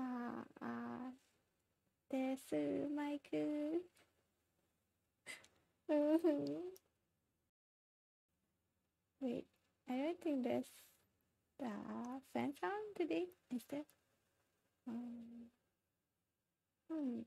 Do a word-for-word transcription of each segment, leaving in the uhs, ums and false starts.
Ah, ah, desu, my good. Wait, I don't think there's the fan sound today, is there? Um, hmm.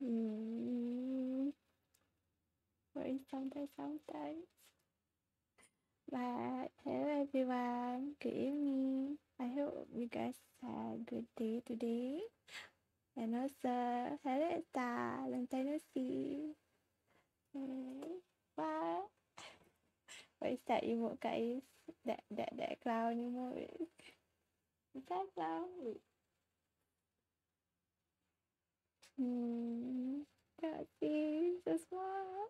Mm. Or sometimes, sometimes. But hello everyone, good evening. I hope you guys had a good day today. And also, hello Etta, long time no see. What? What is that emote, guys? That that that clown emote. Is that clown? Wait. Hmm, that seems so small.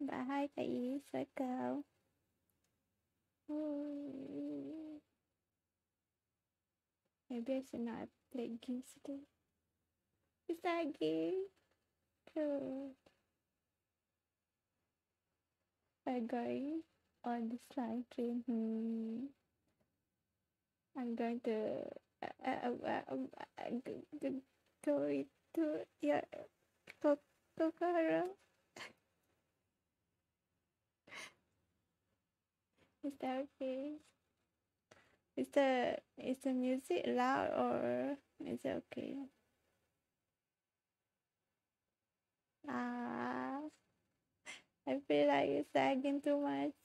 But hi, guys, welcome. Oh. Maybe I should not play games today. Is that game? Oh. I'm going on the slime train. Hmm. I'm going to. Uh, uh, uh, um, uh, g g Go to your Kokoro. Is that okay? Is the is the music loud or is it okay? Ah, I feel like it's lagging too much.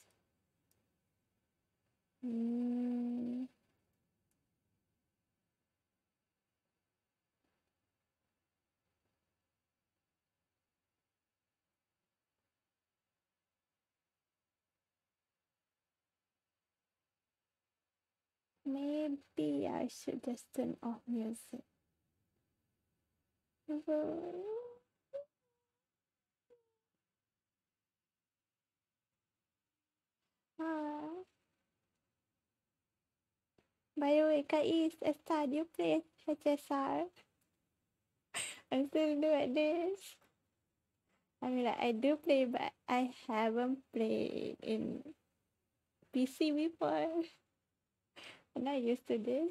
Hmm. Maybe I should just turn off music. Ah. By the way, guys, Esther, do you play H S R? I'm still new at this. I mean, like, I do play, but I haven't played in P C before. I'm not used to this.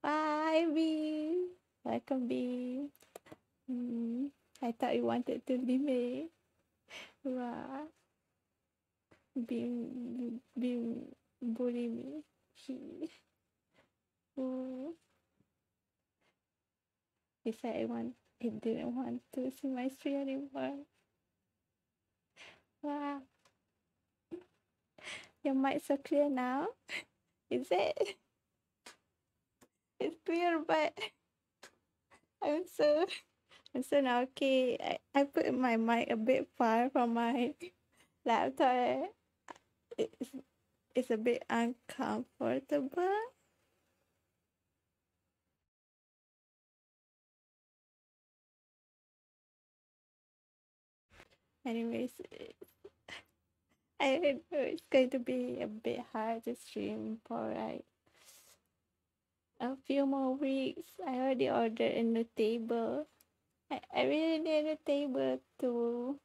Bye, B. Welcome, B. Mm, I thought you wanted to be me. Wow. Being, being, bully me. He. Oh. He said I want, he didn't want to see my stream anymore. Wow. Your mic's so clear now. Is it? It's clear, but I'm so I'm so not okay. I, I put my mic a bit far from my laptop. It's it's a bit uncomfortable. Anyways, I don't know, it's going to be a bit hard to stream for like a few more weeks. I already ordered a new table. I, I really need a table to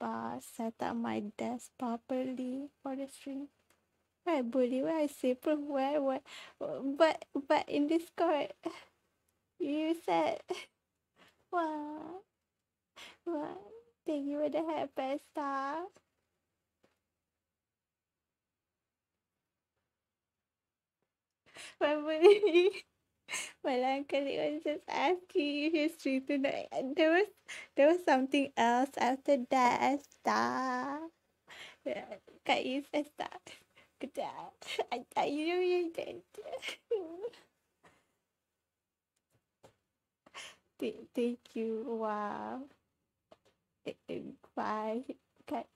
uh, set up my desk properly for the stream. I bully, where I say from where, what? But, but in Discord, you said, wow, wow, thank you for the help, Esther. My buddy, my uncle, he was just asking history tonight. And there was there was something else after that. Asta, Kak Is, Asta, Kedah. I I you know you did. Thank you. Wow. Bye. Kak.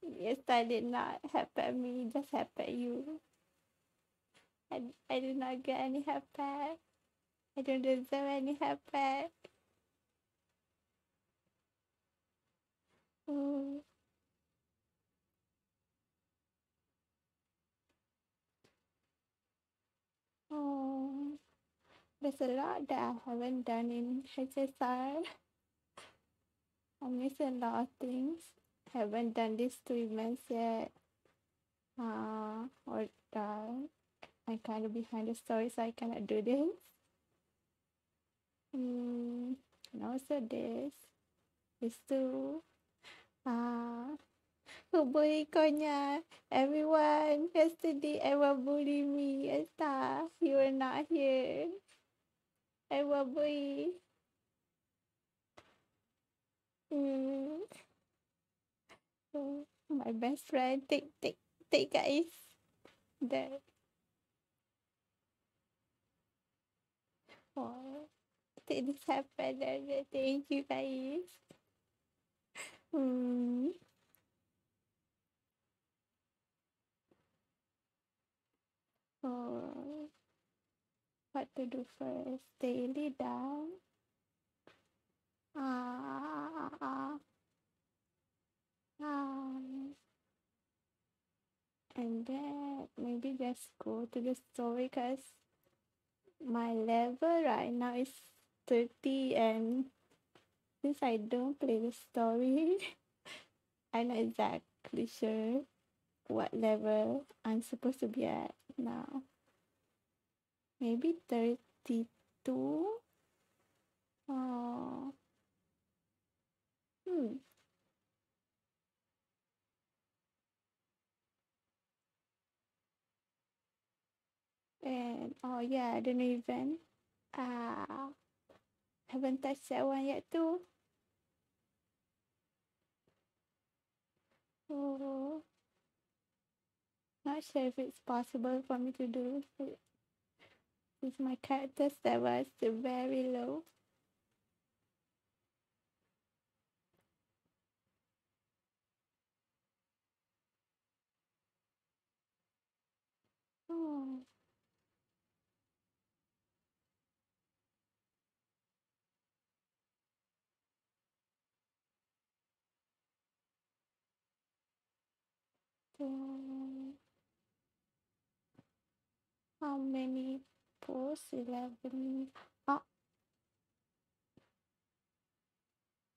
Yes, I did not help at me, just help at you. I, I did not get any help back. I don't deserve any help back. Ooh. Oh, there's a lot that I haven't done in H S R. I miss a lot of things. I haven't done these two events yet. Uh, or uh, I'm kind of behind the story, so I cannot do this. Mm, and also this. These two. Uh, who bullied Konya? Everyone. Yesterday, everyone bullied me. Esther, you were not here. Everyone bullied. Mm. So, my best friend, take, take, take guys. That. Oh, things happened and thank you guys. Hmm. Oh, what to do first? Daily down. Ah, ah, ah, ah. And then maybe just go to the story because my level right now is thirty, and since I don't play the story, I'm not exactly sure what level I'm supposed to be at now. Maybe thirty-two? Oh. Hmm. And oh yeah, the new event. Ah, haven't touched that one yet too. Oh, not sure if it's possible for me to do it. Since my character level is still very low. Oh. How many posts? eleven. Oh.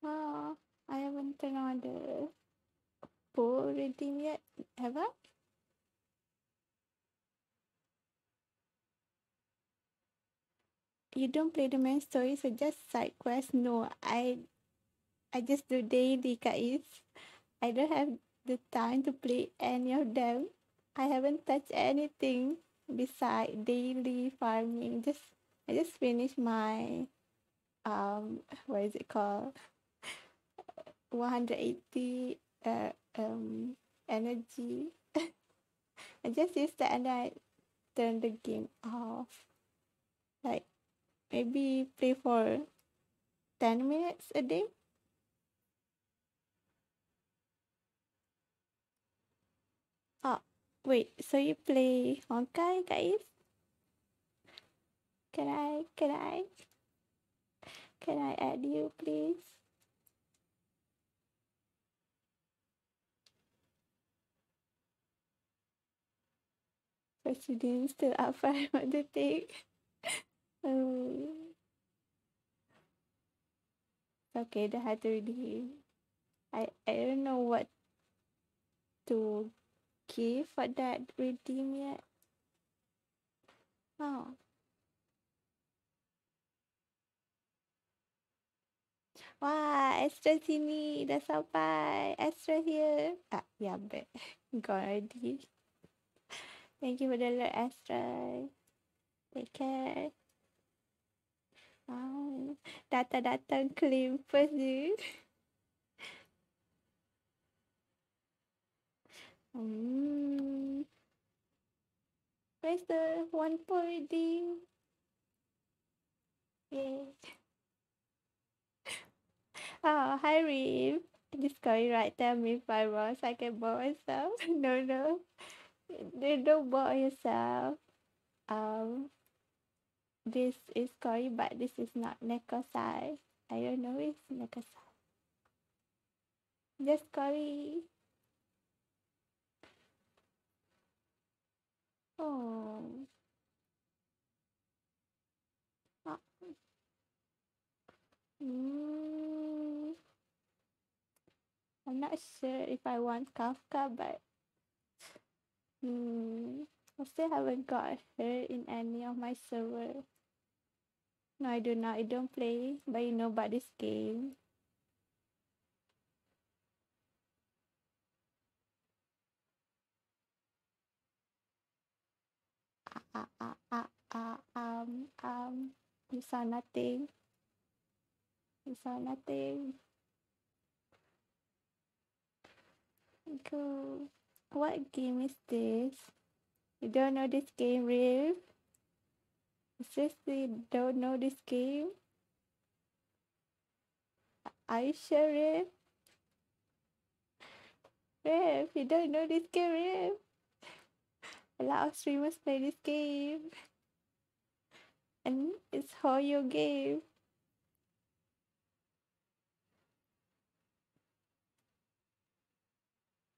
Oh, I haven't turned on the poll rating yet. Have I? You don't play the main story, so just side quest. No, I, I just do daily guys. I don't have the time to play any of them. I haven't touched anything beside daily farming. Just I just finished my um what is it called one hundred eighty uh, um energy. I just used that and I turned the game off. Like maybe play for ten minutes a day. Wait, so you play Honkai, guys? Can I, can I, can I add you, please? President's still up for another thing. um, okay, they had to redeem. I, I don't know what to okay for that redeem yet. Oh. Wah, Astra sini. Dah sampai. Astra here. Ah, ya, yeah, back. Gone already. Thank you for the alert, Astra. Okay. Um, data datang claim first ni. Hmm. Where's the one point D? Yeah. Oh, hi Reem. Just going right, tell me if I'm wrong so I can bore myself. no, no. You don't bore yourself. Um, this is Kouri, but this is not Nekosai. I don't know if it's Nekosai. Just Kouri. Oh. oh. Mm. I'm not sure if I want Kafka, but mm, I still haven't got her in any of my server. No, I do not. I don't play, but you know about this game. Ah, ah, ah, ah, um, um, you saw nothing. You saw nothing. Go. What game is this? You don't know this game, Reeve? Seriously, you don't know this game? Are you sure, Reeve? Reeve, you don't know this game, Reeve? A lot of streamers play this game. And it's Hoyo game.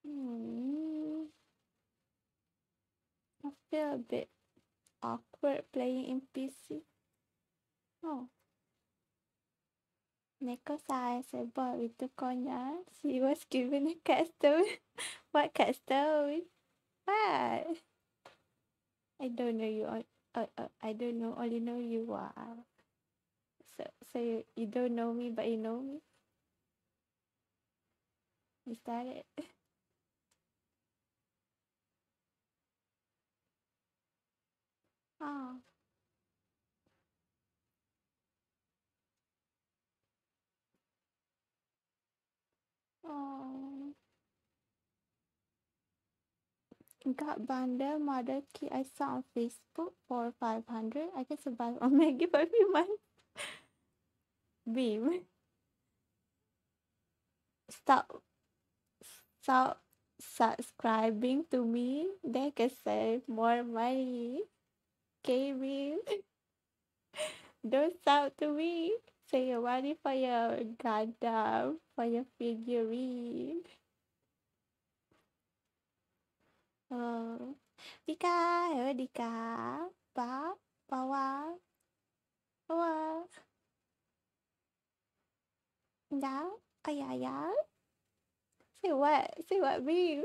Hmm. I feel a bit awkward playing in P C. Oh. Nekosai is bought with two coins. She was given a cat stone. What cat stone? What? I don't know you. All, uh, uh, I don't know. Only know you are. So, so you, you don't know me, but you know me. Is that it? Ah. Oh. Got bundle model key I saw on Facebook for five hundred. I can survive on Maggie for a few months. Beam. Stop. Stop subscribing to me. They can save more money. Okay, Reem. Don't shout to me. Say your money for your Gundam, for your figurine. Oh, Dika, hello Dika, ba, bawa, bawa, now, ayaya. Say what? Say what, babe?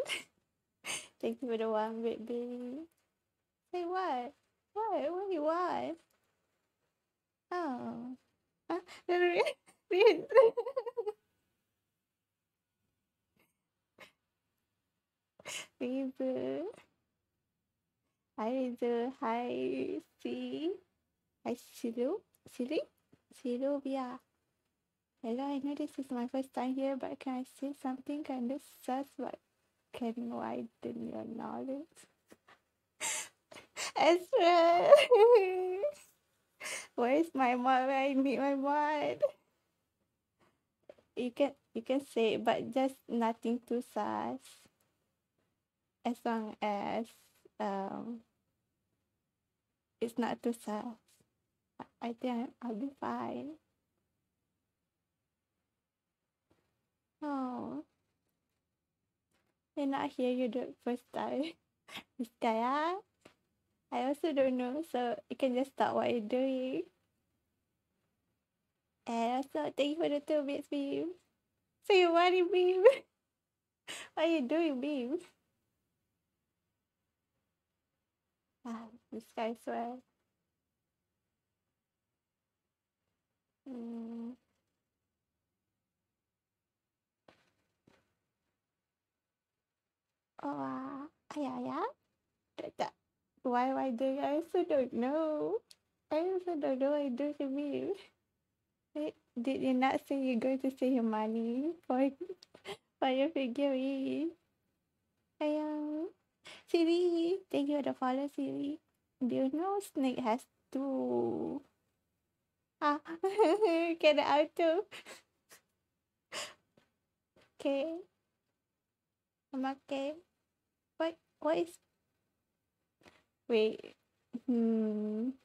Thank you for the one, baby. Say what? What? What do you want? Oh, ah, Rizu. Hi Rizu. Hi C. Hi Silu. Silly? Siluvia. Hello, I know this is my first time here, but can I say something kind of sus but can widen your knowledge? Ezra! Where's my mod? Where I meet my mod? You can you can say it, but just nothing too sus. As long as um, it's not too sus, I think I'll be fine. Oh, they're not here you the first time. This guy, ah? I also don't know, so you can just stop what you're doing. And also, thank you for the two bits, babe. So you want it, babe? What are you doing, babe? Ah, this guy swear. Mm. Oh, ah, yeah, yeah. Why am I doing? I also don't know. I also don't know what do you mean. Did you not say you're going to save your money for for your figurine? I am. Siri, thank you for the follow, Siri. Do you know Snake has two? Ah, can I auto? Okay. I'm okay. What? What is? Wait. Hmm.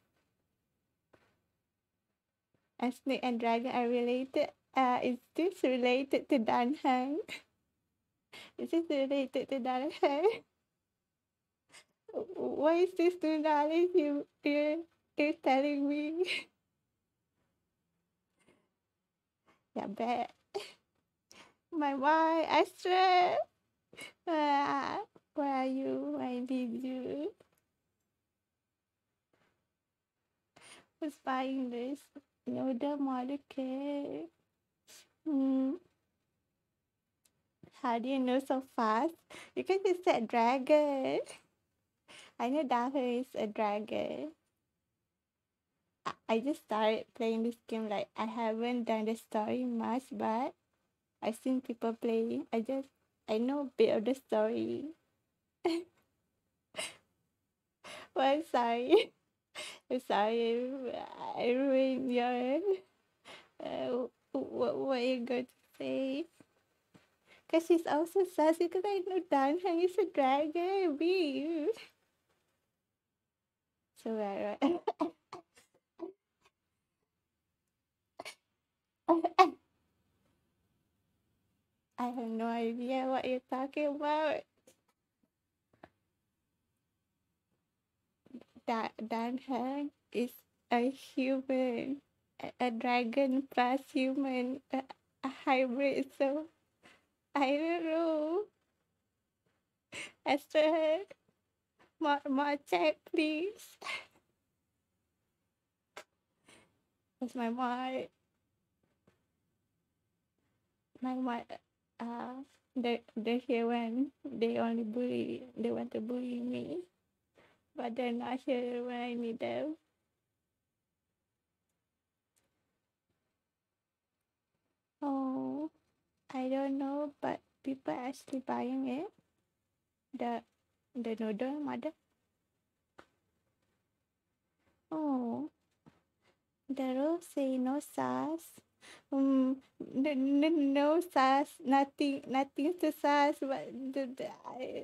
A snake and dragon are related. Uh, is this related to Dan Heng? Is this related to Dan Heng? What is this new knowledge you, you, you're telling me? Yeah, bet. My wife, I swear. Uh, where are you? Why did you? Who's buying this? No, the model cake. Hmm. How do you know so fast? You can just say dragon. I know Dan Heng is a dragon. I, I just started playing this game, like I haven't done the story much, but I've seen people playing. I just I know a bit of the story. Well, sorry. I'm sorry I ruined your uh, what what are you going to say? Cause she's also sassy because I know Dan Heng is a dragon, babe. So right, right. I have no idea what you're talking about. That Dan Heng is a human, a, a dragon plus human, a, a hybrid. So I don't know. Esther. More, more check, please. That's my mod. My mod, uh, the, the human, they only bully, they want to bully me. But they're not here when I need them. Oh, I don't know, but people are actually buying it. The The noodle mother. Oh, the rules say no sass. Um, no, no, no sass. Nothing, nothing to sass. But the, the I,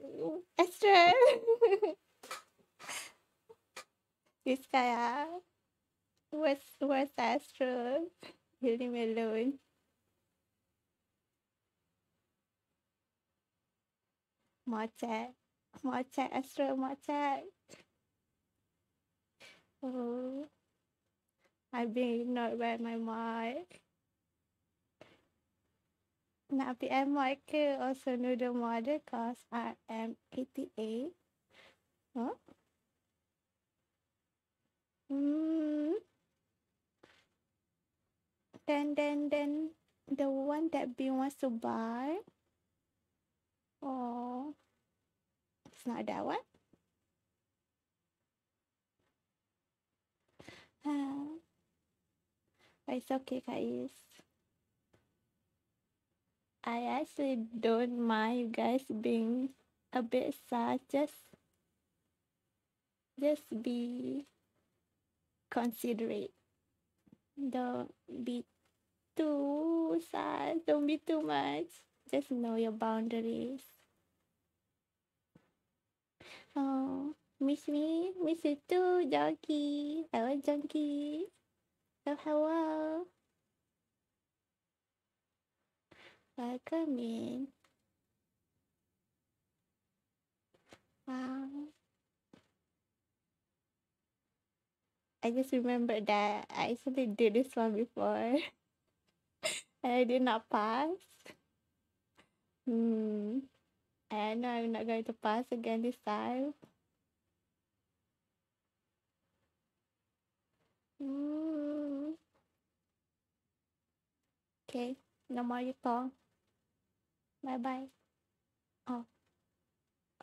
extra. This guy, ah, what's what's astral? Leave me alone. More chat. More chat, Astro, more chat. Oh, I've been ignored by my mod. Now, P M mod can also know the model cause R M eighty-eight. Huh? Hmm. Then, then, then, the one that B wants to buy. Oh. It's not that one. Uh, it's okay, guys. I actually don't mind you guys being a bit sad. Just, just be considerate. Don't be too sad. Don't be too much. Just know your boundaries. Oh, miss me, miss you too, Junkie. Hello, Junkie. Hello, hello. Welcome in. Wow. I just remembered that I actually did this one before. And I did not pass. Hmm. I know I'm not going to pass again this time. Mm. Okay, no more you talk. Bye bye. Oh.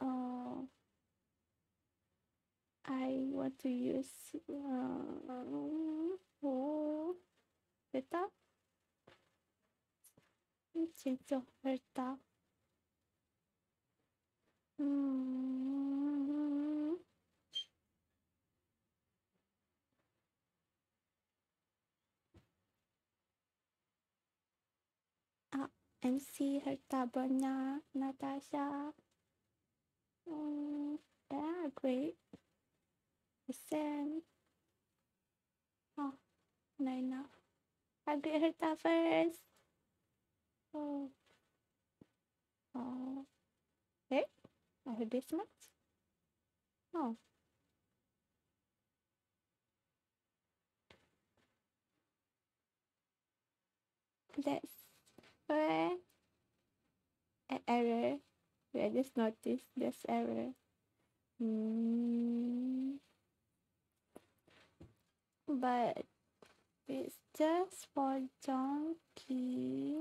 Oh. I want to use uh, for beta. Change of beta. Mm-hmm. Ah, M C Herta Berna Natasha. Mm, yeah, great. Listen. Oh, not enough. I agree Herta first. Oh. Oh. Hey? I have this much? Oh. That's where an error. I just noticed this error. Mm. But it's just for donkey.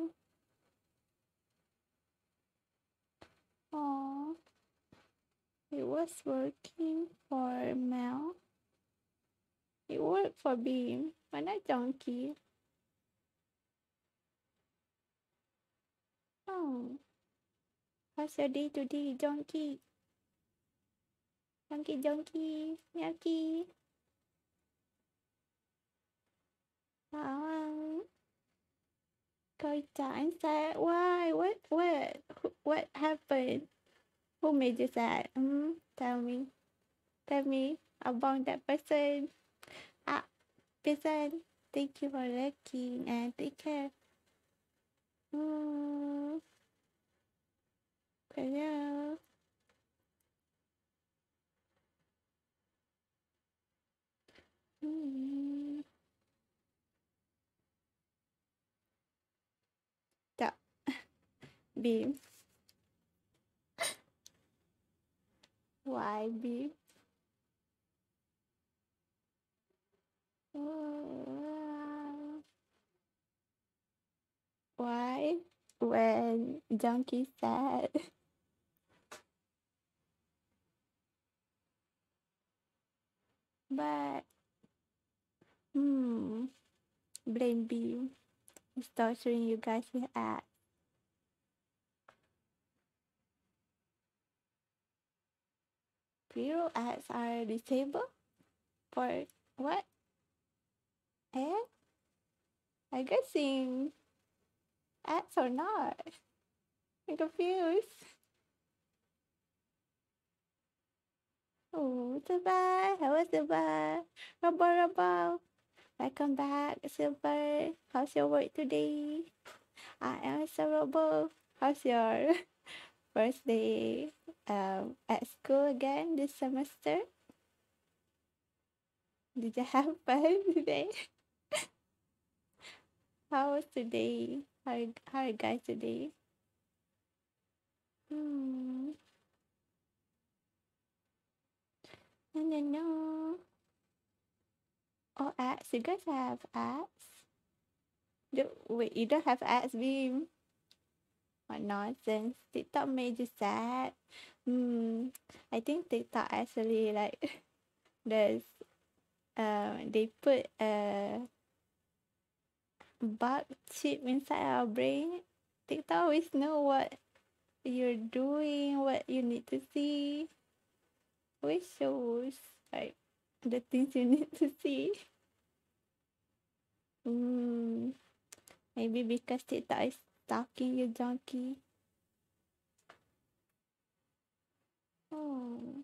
Oh. It was working for Mel. It worked for Beam, but not Donkey. Oh. How's your day today, Donkey? Donkey, Donkey, Yucky. Um. Koita, inside. Why? What? What? What happened? Who made you sad? Mm, tell me. Tell me about that person. Ah, person, thank you for liking and take care. Mm. Hello. Mm. Stop. Beam. Why be? Why when Donkey said but hmm blame Beam is torturing you guys with ads. Zero ads are disabled? For what? Eh? I'm guessing ads or not? I'm confused. Oh, Silver! Hello, Silver! Robo, Robo! Welcome back, Silver! How's your work today? I am Sir Robo. How's your first day um, at school again this semester? Did you have fun today? How was today? How are, how are you guys today? Hmm. No, no, no. Oh, ads. You guys have ads? Do, wait, you don't have ads, Beam? What nonsense. TikTok made you sad. Hmm. I think TikTok actually like there's um they put a bug chip inside our brain. TikTok always know what you're doing, what you need to see. Always shows like the things you need to see. Hmm. Maybe because TikTok is talking you donkey. Oh,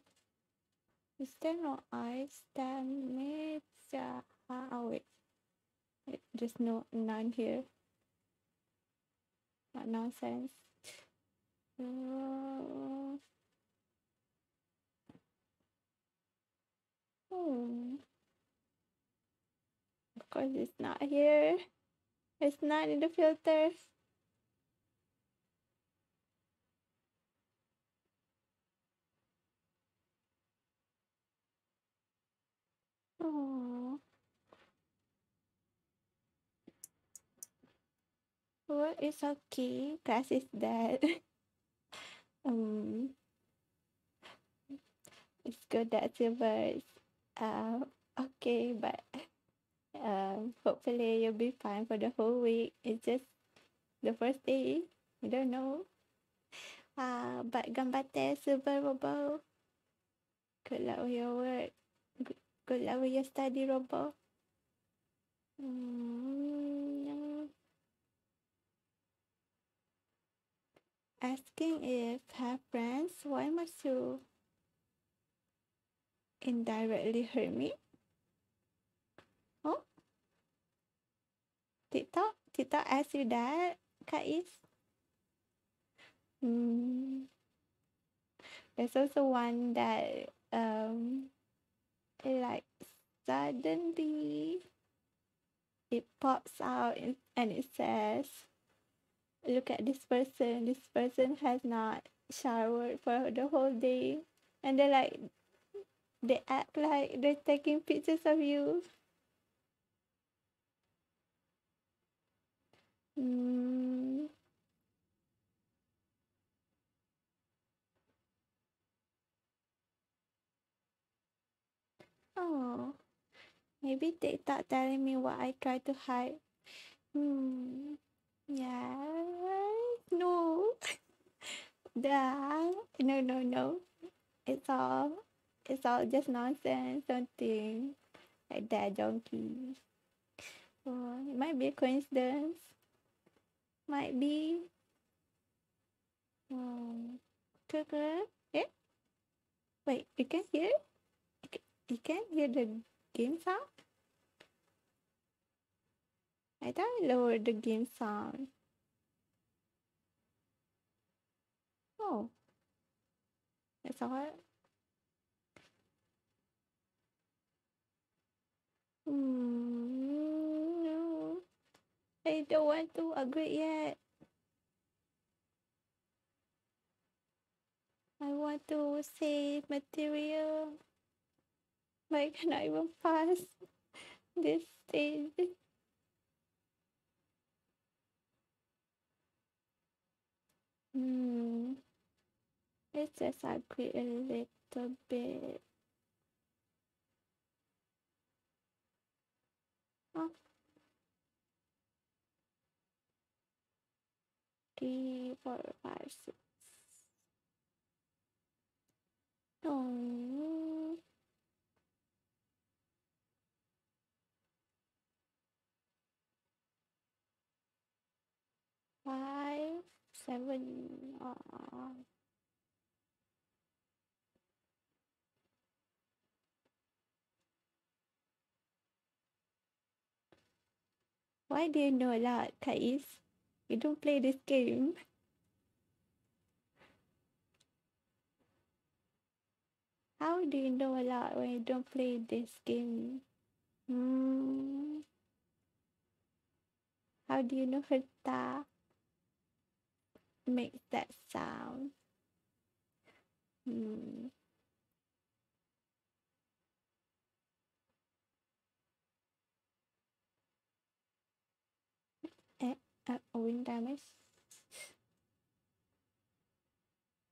is there no eyes that made uh, oh wait, there's no none here. What nonsense. Oh. Oh. Of course it's not here. It's not in the filter. Oh, well, it's okay. Class is dead. um, It's good that Silver's uh okay, but um hopefully you'll be fine for the whole week. It's just the first day, you don't know. Uh but Gambate, Silver Robo, good luck with your work. Good, good luck with your study, Robo. Mm-hmm. Asking if her friends, why must you indirectly hurt me? Oh, TikTok, TikTok asked you that, Kais. Mm. There's also one that um, like suddenly it pops out and it says, "Look at this person. This person has not showered for the whole day," and they're like, they act like they're taking pictures of you. Mm. Oh, maybe TikTok telling me what I try to hide. Hmm. Yeah. No. Duh. No, no, no. It's all. It's all just nonsense, something like that, donkey. Oh, it might be a coincidence. Might be. Oh, okay. Eh? Wait, you can hear? You can hear the game sound? I thought I lowered the game sound. Oh, that's all. Mm, no, I don't want to upgrade yet. I want to save material, but I cannot even pass this stage. Hmm, let's just upgrade a little bit. Three, four, five, six. Oh. Five, seven. Oh. Why do you know a lot, Kais? You don't play this game. How do you know a lot when you don't play this game? Hmm. How do you know Herta makes that sound? Hmm. Uh, wind damage.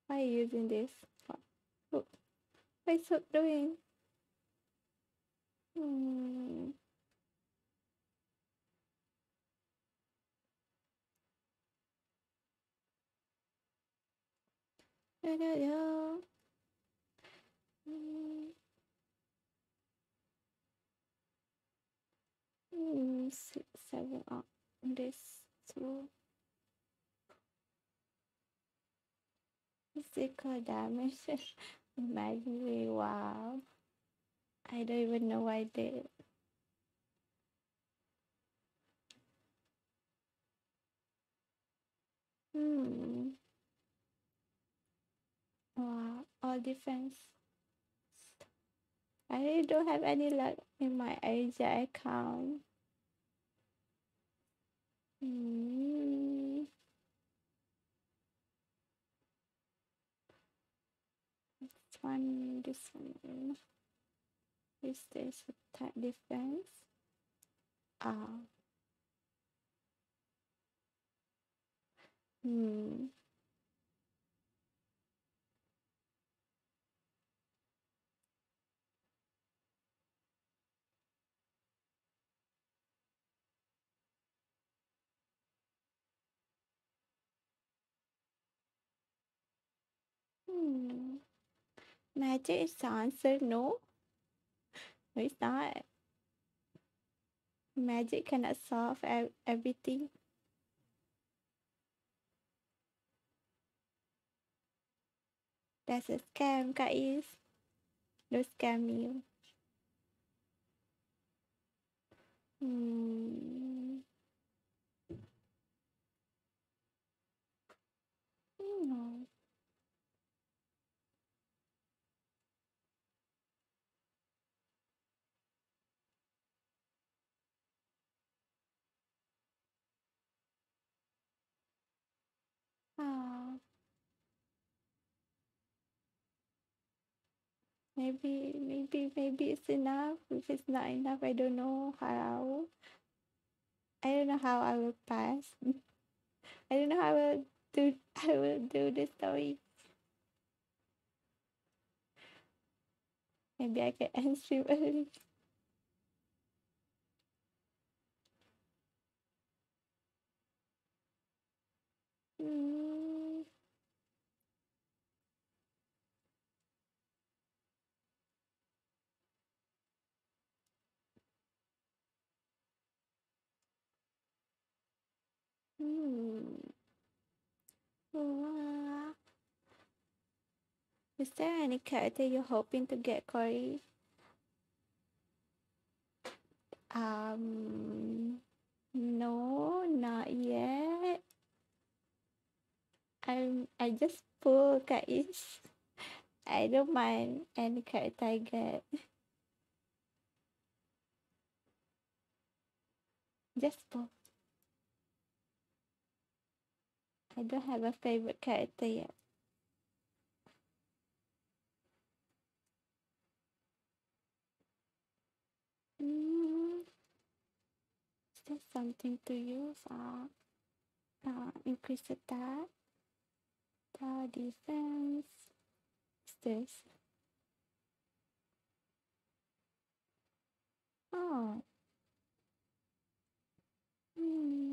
Why are you using this? Oh, what is it doing? Hmm. Da, da, da. Hmm. Hmm. Six, seven, oh, this. So physical damage. Imagine me, wow. I don't even know why I did. Hmm. Wow, all defense. I really don't have any luck in my Asia account. Hmm. This one, this one. Is this a type defense? Ah. Hmm. Hmm. Magic is the answer. No. No, it's not. Magic cannot solve ev everything. That's a scam, guys. Don't scam you. Hmm. Hmm. Oh. Maybe, maybe, maybe it's enough. If it's not enough, I don't know how. I don't know how I will pass. I don't know how I will do. I will do the story. Maybe I can end stream early. Hmm. Hmm. Wow. Is there any character you're hoping to get, Kouri? Um, no, not yet. I'm. I just pull guys. I don't mind any character I get. Just pull. I don't have a favorite character yet. Mm. Is there something to use? Uh, uh, increase the attack, the defense. What's this? Oh. Hmm.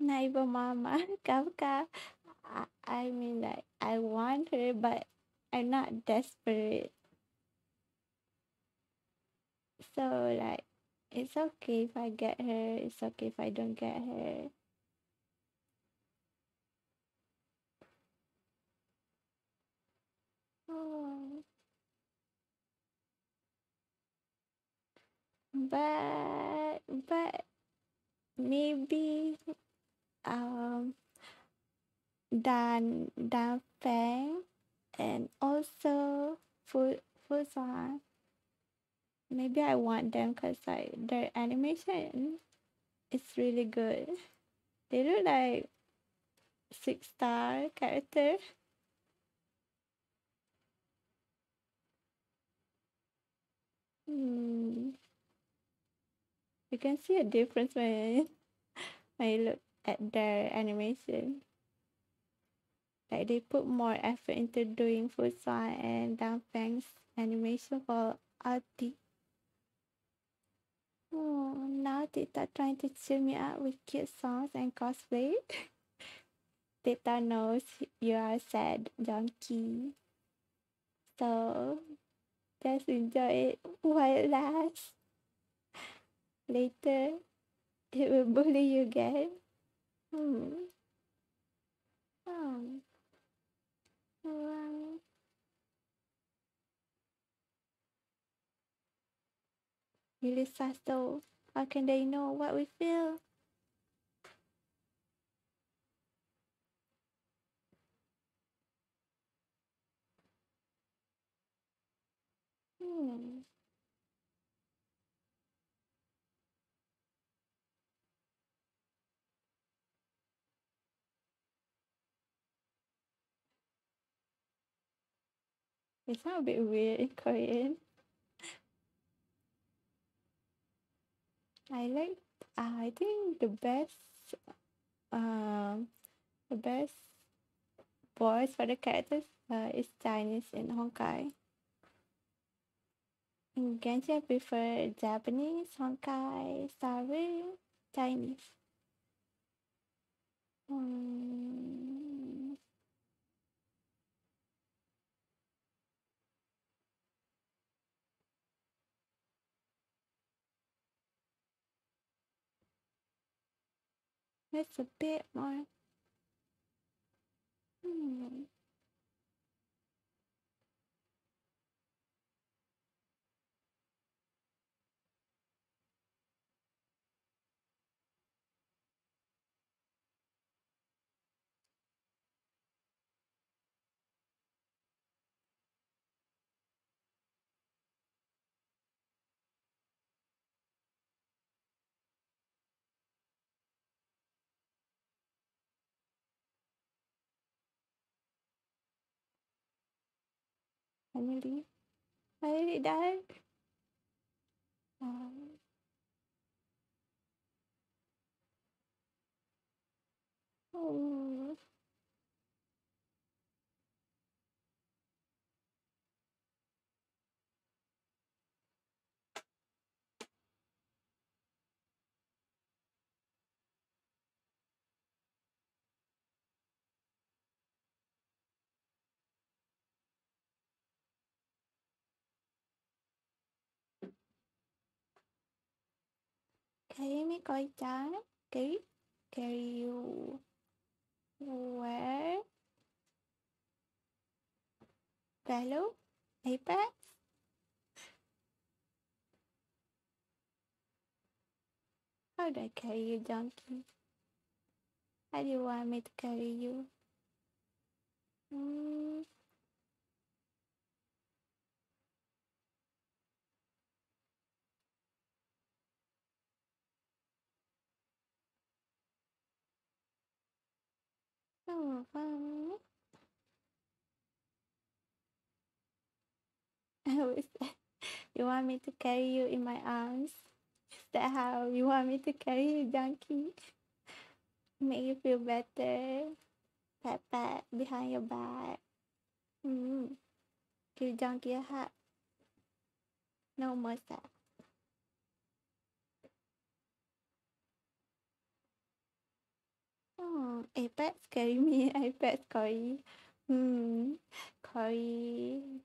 Naiba Mama, Kafka. I, I mean, like, I want her, but I'm not desperate. So, like, it's okay if I get her, it's okay if I don't get her. Oh. But, but, maybe... Um, Dan Dan Heng and also Fu Fu Xuan. Maybe I want them because like their animation is really good. They look like six star character. Hmm. You can see a difference when when you look at their animation. Like they put more effort into doing Fu Xuan and Dan Heng's animation for Artie. Oh, now Tita trying to cheer me up with cute songs and cosplay. Tita knows you are a sad junkie. So just enjoy it while it lasts. Later it will bully you again. Hmm. Um. Um. Really sus though. How can they know what we feel? Hmm. It sounds a bit weird in Korean. I like, uh, I think the best, um, the best voice for the characters uh, is Chinese in Honkai. Genji prefer Japanese, Honkai Star Rail, Chinese. Hmm. That's a bit more. Hmm. I nearly, I nearly died. Um. Oh. Hey, me coi chan, carry, carry you where? Hello, Apex. How do I carry you, donkey? How do you want me to carry you? Mm. Oh, um. You want me to carry you in my arms? Is that how you want me to carry you, donkey? Make you feel better. Pat pat behind your back. Mm. Give donkey a hug. No more sad. Oh, Apex carry me, Apex kouri. Hmm, kouri.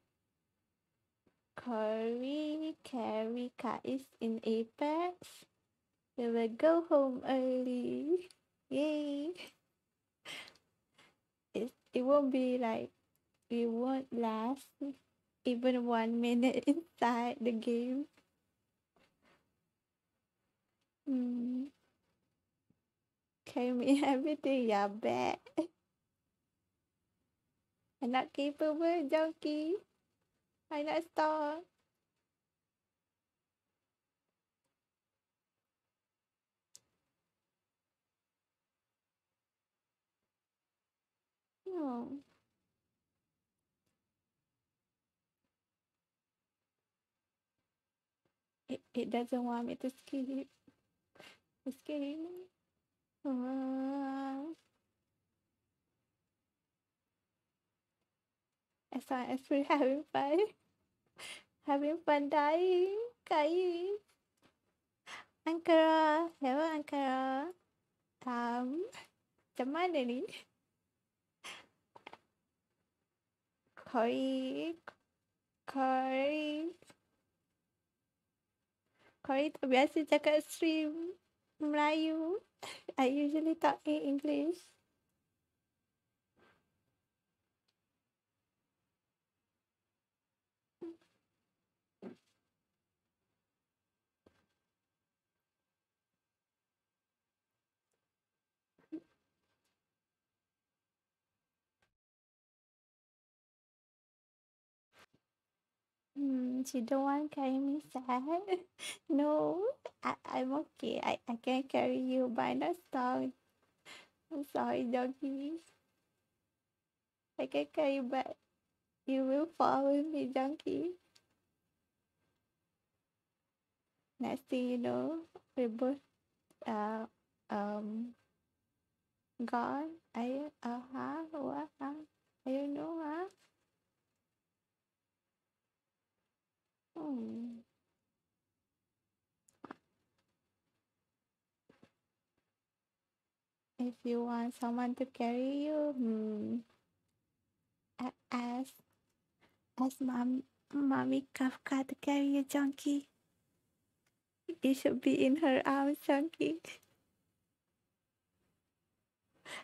Kouri carry Kais in Apex. We will go home early. Yay! It, it won't be like, we won't last even one minute inside the game. Hmm. Carry me everything, you're bad. I'm not capable, donkey. I'm not strong. No. It, it doesn't want me to skip. It's scaring me. Uh, as long as we're having fun, having fun dying, dying. Ankara, hello Ankara. Um, macam mana ni? Kouri, Kouri, Kouri tak biasa cakap stream Melayu. I usually talk in English. Mm, she don't want to carry me sad. No, I, I'm okay. I, I can carry you, but I'm not strong. I'm sorry, donkey. I can carry you, but you will fall with me, donkey. Next thing you know, we're both uh, um, gone. I, uh huh, what, huh? I don't know, huh? Hmm. If you want someone to carry you, hmm. Ask, ask mom, mommy Kafka to carry you, Junkie. You should be in her arms, Junkie.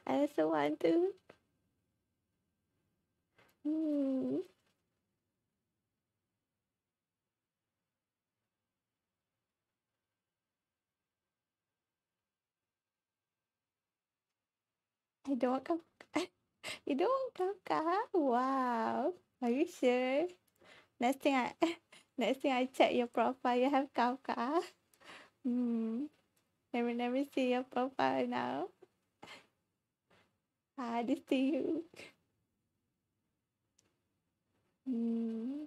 I also want to. Hmm. I don't want Kafka. You don't want Kafka? Wow. Are you sure? Next thing I next thing I check your profile, you have Kafka. Hmm. Let me never see your profile now. Ah, this thing you. Hmm.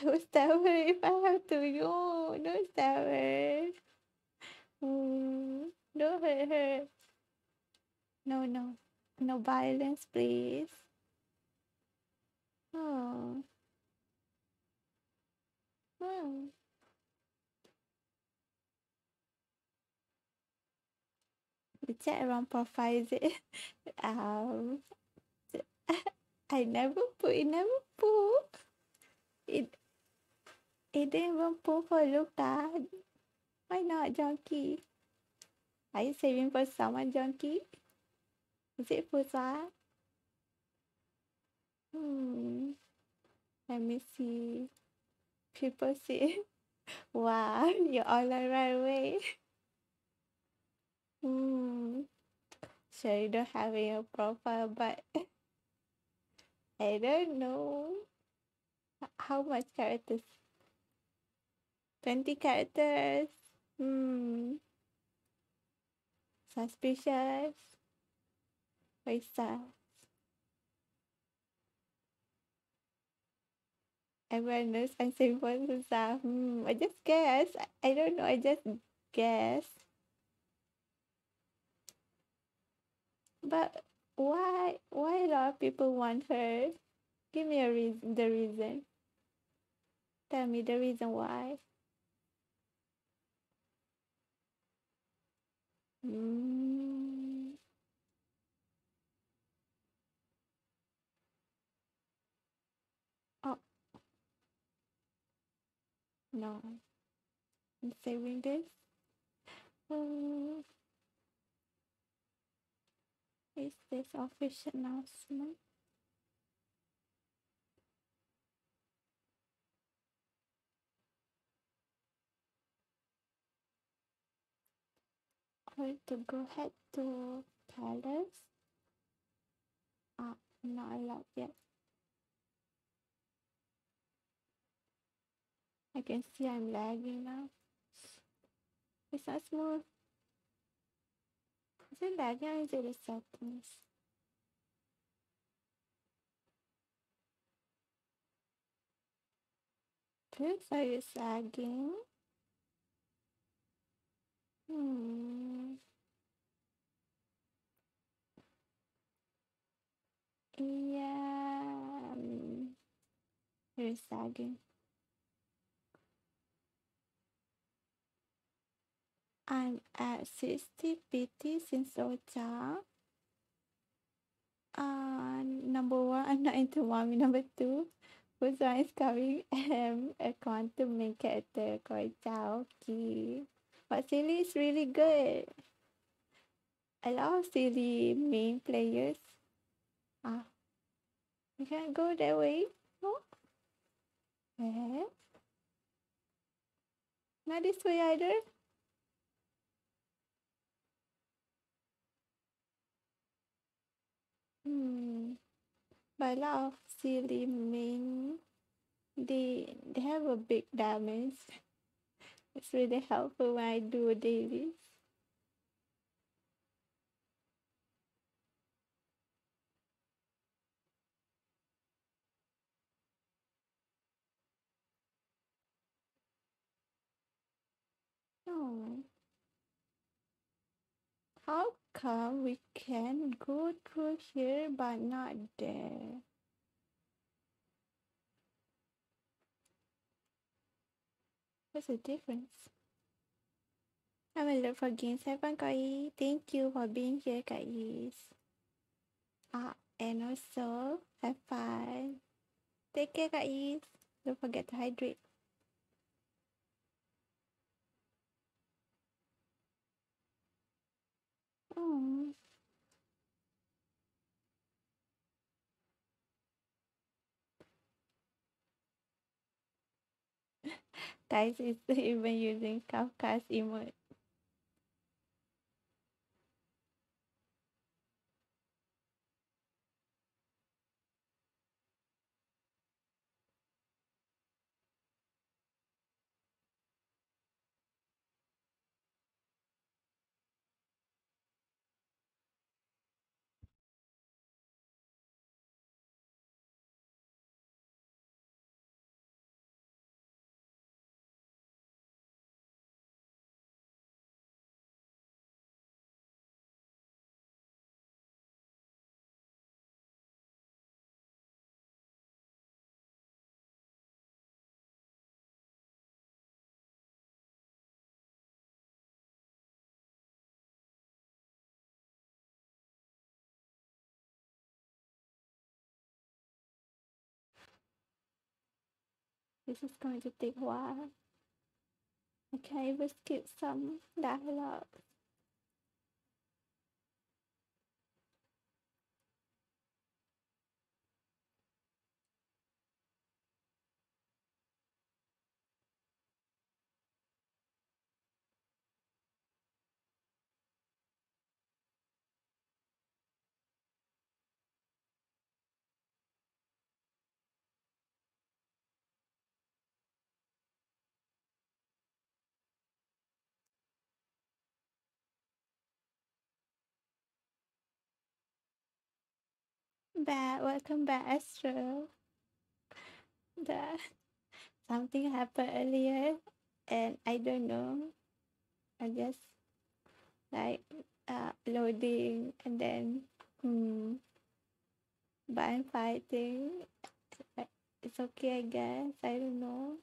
I will stab her if I have to. No, don't stab her. Mm, don't hurt her. No, no. No violence, please. Oh. Oh. We check around profile. um, I never poo. It never poo. It, it didn't even poo for Luca. Why not, Junkie? Are you saving for someone, Junkie? Is it for that? Hmm. Let me see. People see. Wow, you're all on right away. Hmm. Sure, you don't have in your profile, but I don't know how much characters. Twenty characters. Hmm. Suspicious. Where is that? Everyone knows I'm saying for Susa. Hmm. I just guess. I, I don't know. I just guess. But why? Why a lot of people want her? Give me a reason. The reason. Tell me the reason why. Mm. Oh. No. I'm saving this. Uh, is this official announcement? Going to go ahead to palace. Ah, not allowed yet. I can see I'm lagging now. It's not smooth. Is it lagging or is it the settings? Looks like it's lagging. Hmm. Yeah. Here's again. I'm at sixty P T since Ocha. Uh, number one, I'm not into mommy. Number two, who's one is coming? Um, I want to make it the Koichao Ki. But Silly is really good. I love Silly main players. Ah, we can't go that way. No. Eh? Not this way either. Hmm. But I love Silly main. They they have a big damage. It's really helpful when I do dailies. Oh. How come we can go through here but not there? What's the difference? I will look for Game seven, Kouri. Thank you for being here, guys. Ah, and also, have fun. Take care, guys. Don't forget to hydrate. Oh. Guys, is even using Kafka's emote. This is going to take a while. Okay, we'll skip some dialogue. Back. Welcome back, Astro. The, something happened earlier and I don't know. I just like uh, loading and then hmm but I'm fighting. It's okay, I guess. I don't know.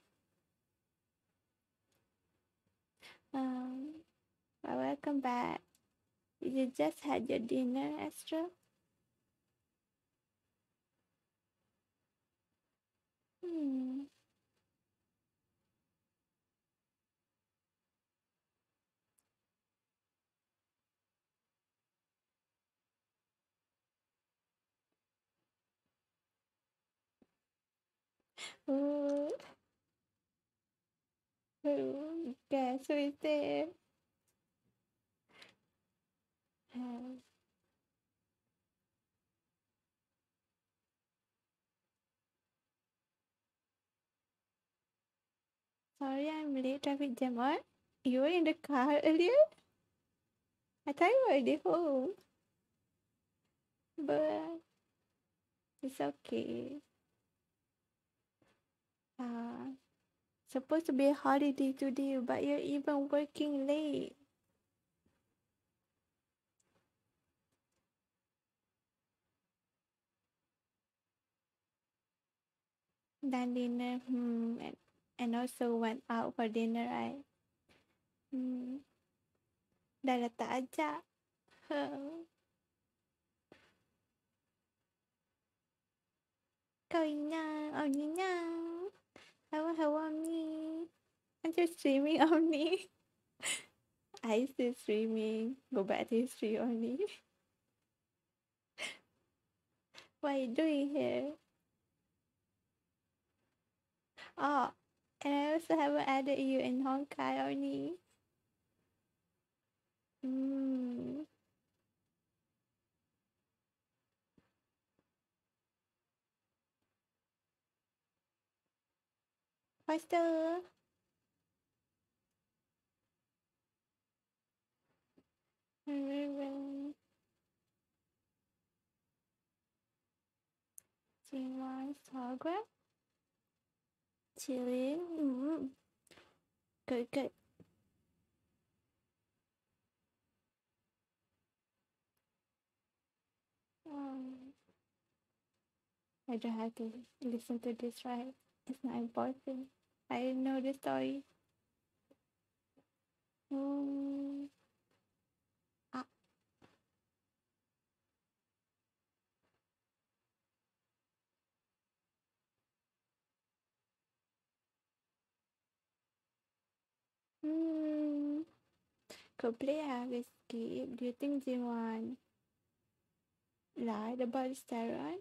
Um but welcome back. You just had your dinner, Astro? Hmm. Ooh. Ooh. Guess who is there? Um. Sorry, I'm late. Traffic jam. What? You were in the car earlier? I thought you were already home. But it's okay. Uh, supposed to be a holiday today, but you're even working late. Done dinner. Hmm. And And also went out for dinner, right? Hmm. Dah letak ajak. Huh. Kau inang, om ni nyang. Hawa hawa om ni. I'm just streaming om ni. I still streaming. Go back to history om ni. What are you doing here? Oh. And I also haven't added you in Honkai only. Hmm. Faster. Hmm. Jingwan Instagram. Chilling. Mm-hmm. Good, good. Um, I don't have to listen to this, right? It's not important. I know the story. うん。あ。Hmm. Could play a risky. Do you think they want lie about steroid?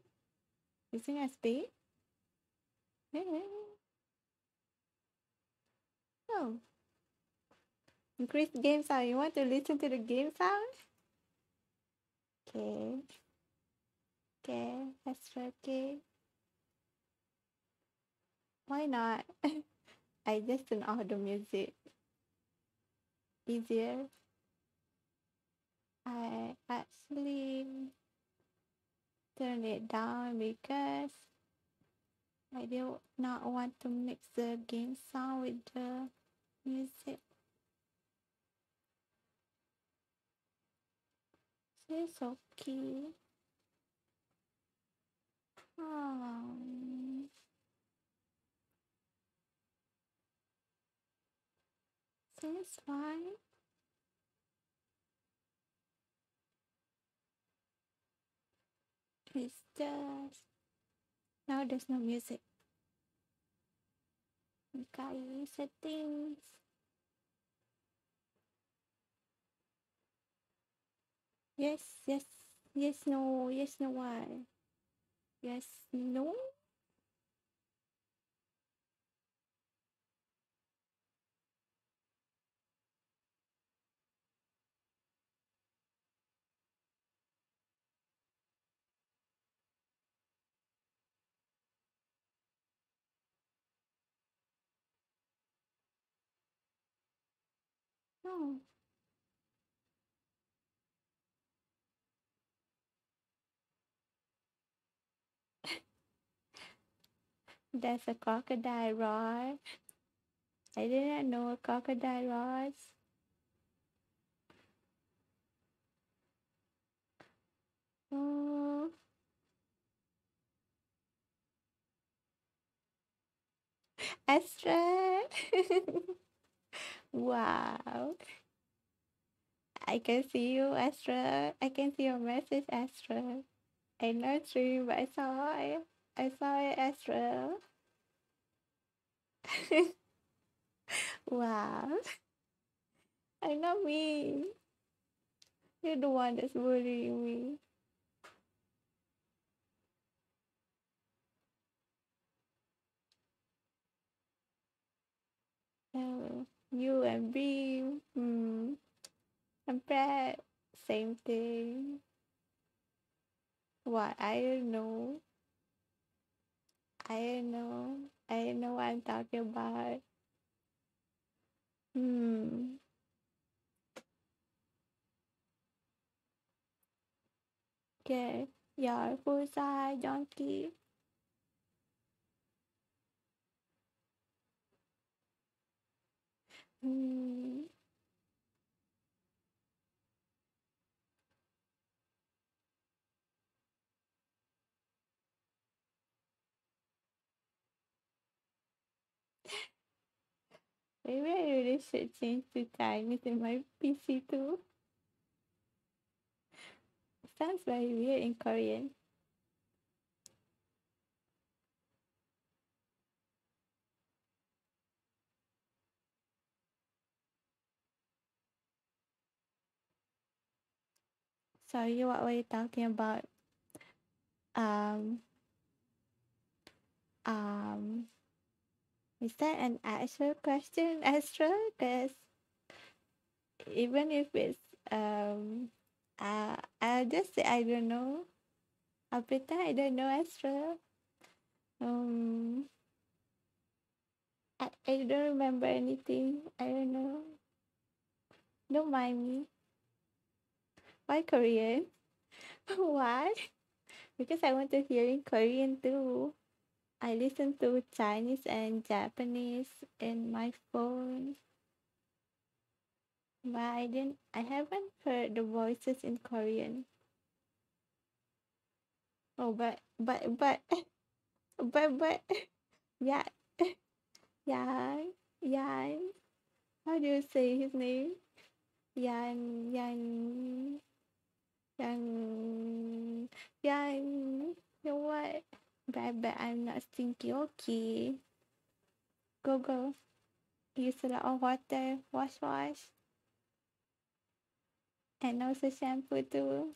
You think I speak? Oh. Increase game sound. You want to listen to the game sound? Okay. Okay. That's okay. Why not? I just turn off the music. Easier. I actually turn it down because I do not want to mix the game sound with the music. It's okay. Um, it's fine. It's just now there's no music. Okay, settings. Yes, yes, yes, no, yes, no, why? Yes, no? No. There's a crocodile roar. I didn't know a crocodile roars. Oh. Astra. Wow. I can see you, Astra. I can see your message, Astra. I know stream, but I saw it. I saw it as well. Wow. I'm not mean. You're the one that's bullying me. Oh, you and Beam. Hmm. I'm proud. Same thing. What? I don't know. I don't know. I don't know what I'm talking about. Hmm. Okay. Your full size donkey. Hmm. Maybe I really should change the time in my P C too. Sounds very weird in Korean. Sorry, what were you talking about? Um. Um. Is that an actual question, Astra? Because even if it's, um, uh, I'll just say I don't know. I'll pretend I don't know, Astra. Um, I, I don't remember anything. I don't know. Don't mind me. Why Korean? Why? Because I want to hear in Korean too. I listen to Chinese and Japanese in my phone, but I didn't. I haven't heard the voices in Korean. Oh, but but but but but yeah, yeah, yeah. How do you say his name? Yang Yang Yang Yang. You know what? Bad, but I'm not stinky. Okay. Go go. Use a lot of water. Wash wash. And also shampoo too.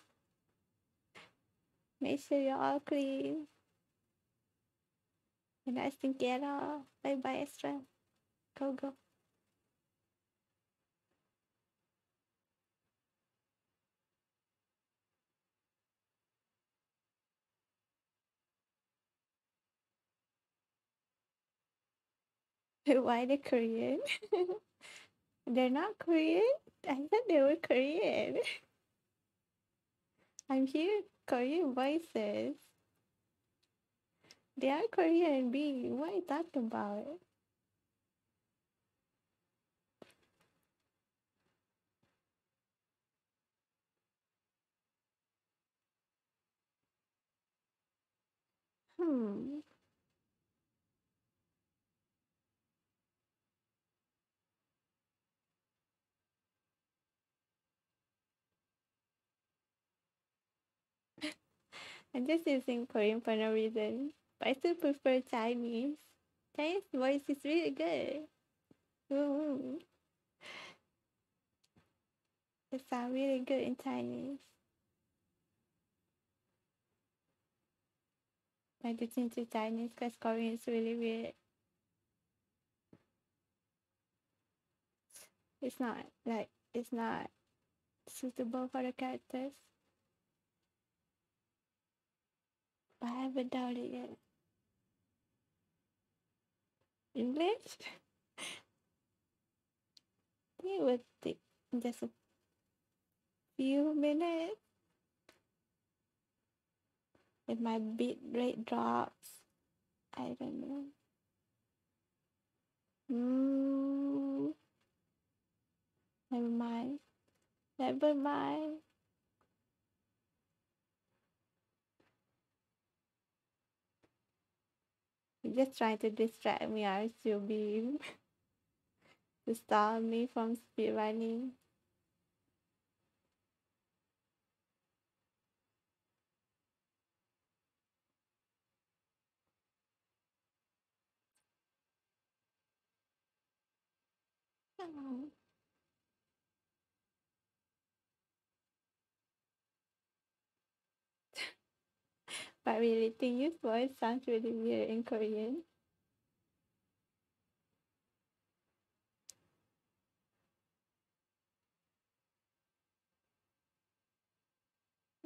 Make sure you're all clean. You're not stinky at all. Bye bye Astra. Go go. Why the Korean? They're not Korean? I thought they were Korean. I'm hearing Korean voices. They are Korean, B. What are you talking about? Hmm. I'm just using Korean for no reason, but I still prefer Chinese. Chinese voice is really good. Ooh. It sounds really good in Chinese. I had to change to Chinese because Korean is really weird. It's not, like, it's not suitable for the characters. I haven't done it yet. English? It would take just a few minutes. If my beat rate drops, I don't know. Mm. Never mind. Never mind. You're just trying to distract me, aren't you, Beam? To stop me from speedrunning. Oh. But really, Tingyu's voice sounds really weird in Korean.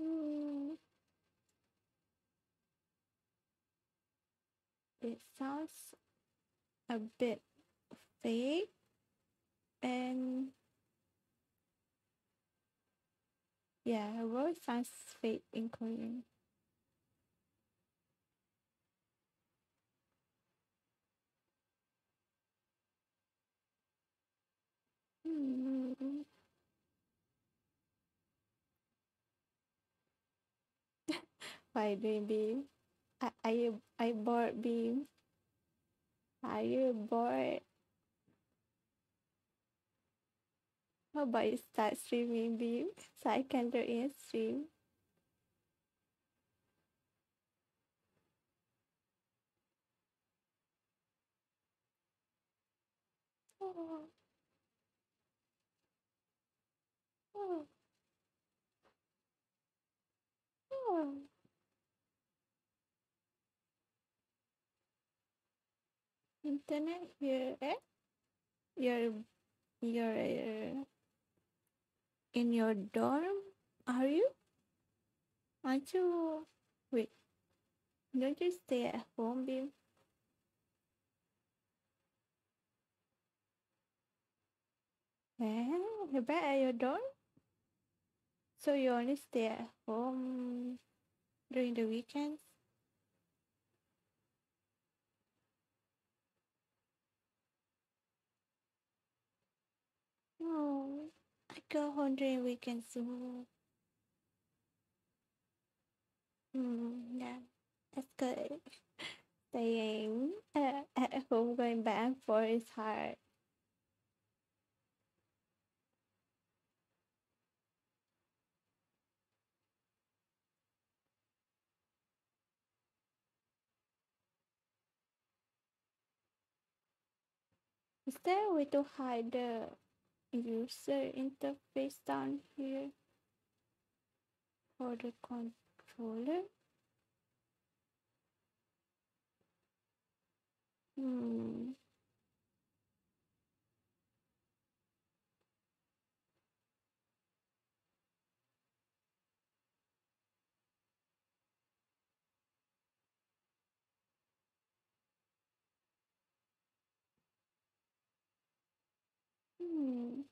Mm. It sounds a bit fake and yeah, her voice sounds fake in Korean. Why doing Beam? I are you I bored Beam? Are you bored? How about you start streaming Beam so I can do in stream? Oh. Oh. Oh. Internet here, eh? You're, you're uh, in your dorm, are you? Aren't you? Wait, don't you stay at home, Beam? Eh? You're back at your dorm? So you only stay at home during the weekends? No, I go home during weekends. So... Mm, yeah, that's good. Staying at, at home, going back and forth is hard. Is there a way to hide the user interface down here for the controller? Hmm. Hmm.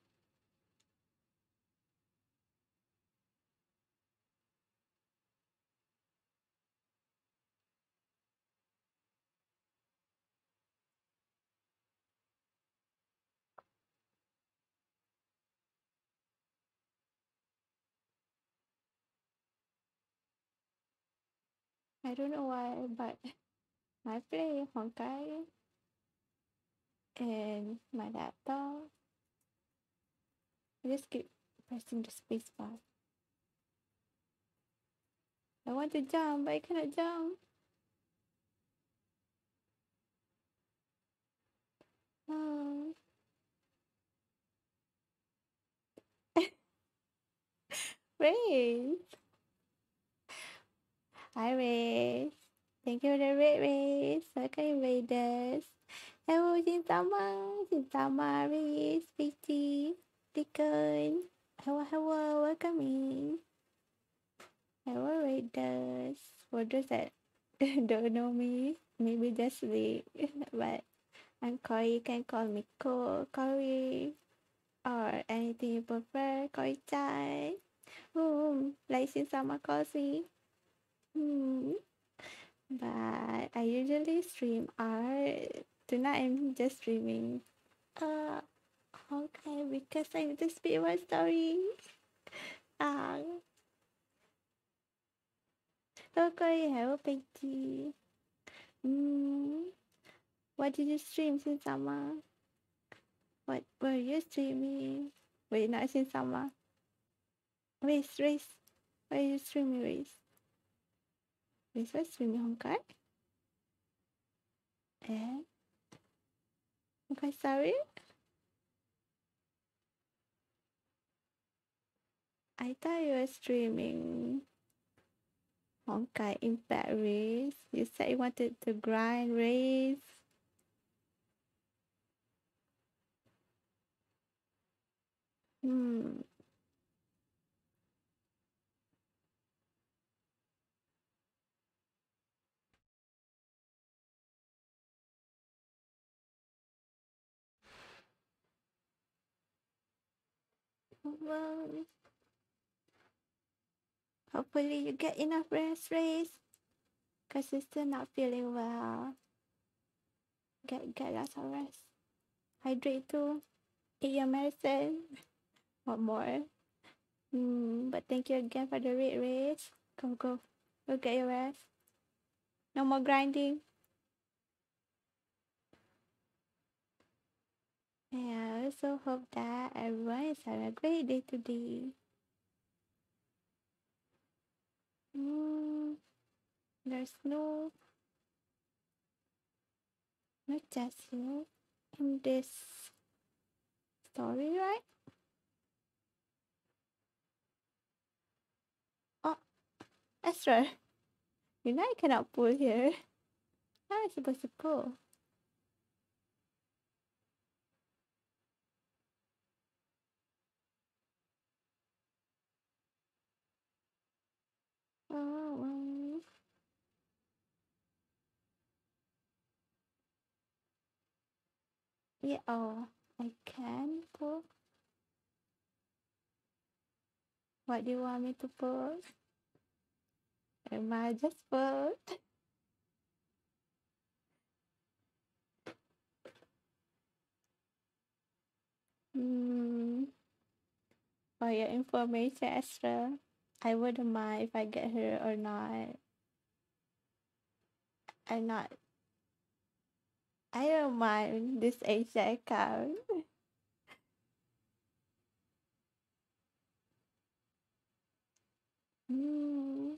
I don't know why, but I play Honkai and my laptop, I just keep pressing the space bar. I want to jump, but I cannot jump. Oh. Race! Hi Race! Thank you for the red race. Okay, invaders. Hello, Shintama! Shintama, Race, P T. Hello, hello, welcome in. Hello, Raiders. For those that don't know me, maybe just me, but I'm Kouri. You can call me Ko, Kouri, or anything you prefer, Kouri-chan. Oh, like Shinsama calls me. Hmm. But I usually stream art. Tonight I'm just streaming. Uh. Okay, because I need to speak my story. Ah. Okay, hello, Peggy. Hmm. What did you stream, Shinsama? What were you streaming? Wait, not Shinsama. Race, Race. Why are you streaming, Race? Race was streaming Honkai? Eh? Okay, sorry? I thought you were streaming Honkai Impact Race. You said you wanted to grind Race. Hmm. Well, hopefully you get enough rest, Race, because you're still not feeling well. Get get lots of rest. Hydrate too. Eat your medicine. What more? Mm, but thank you again for the raid, Race. Go, go. Go get your rest. No more grinding. And I also hope that everyone is having a great day today. Mm, there's no no Jesse in this story, right? Oh, Ezra, you know I cannot pull here. How am I supposed to pull? Oh, yeah, oh, I can pull. What do you want me to pull? Am I just pulled? Hmm. For your information, Ezra, I wouldn't mind if I get her or not. I'm not. I don't mind this Asia account. mm.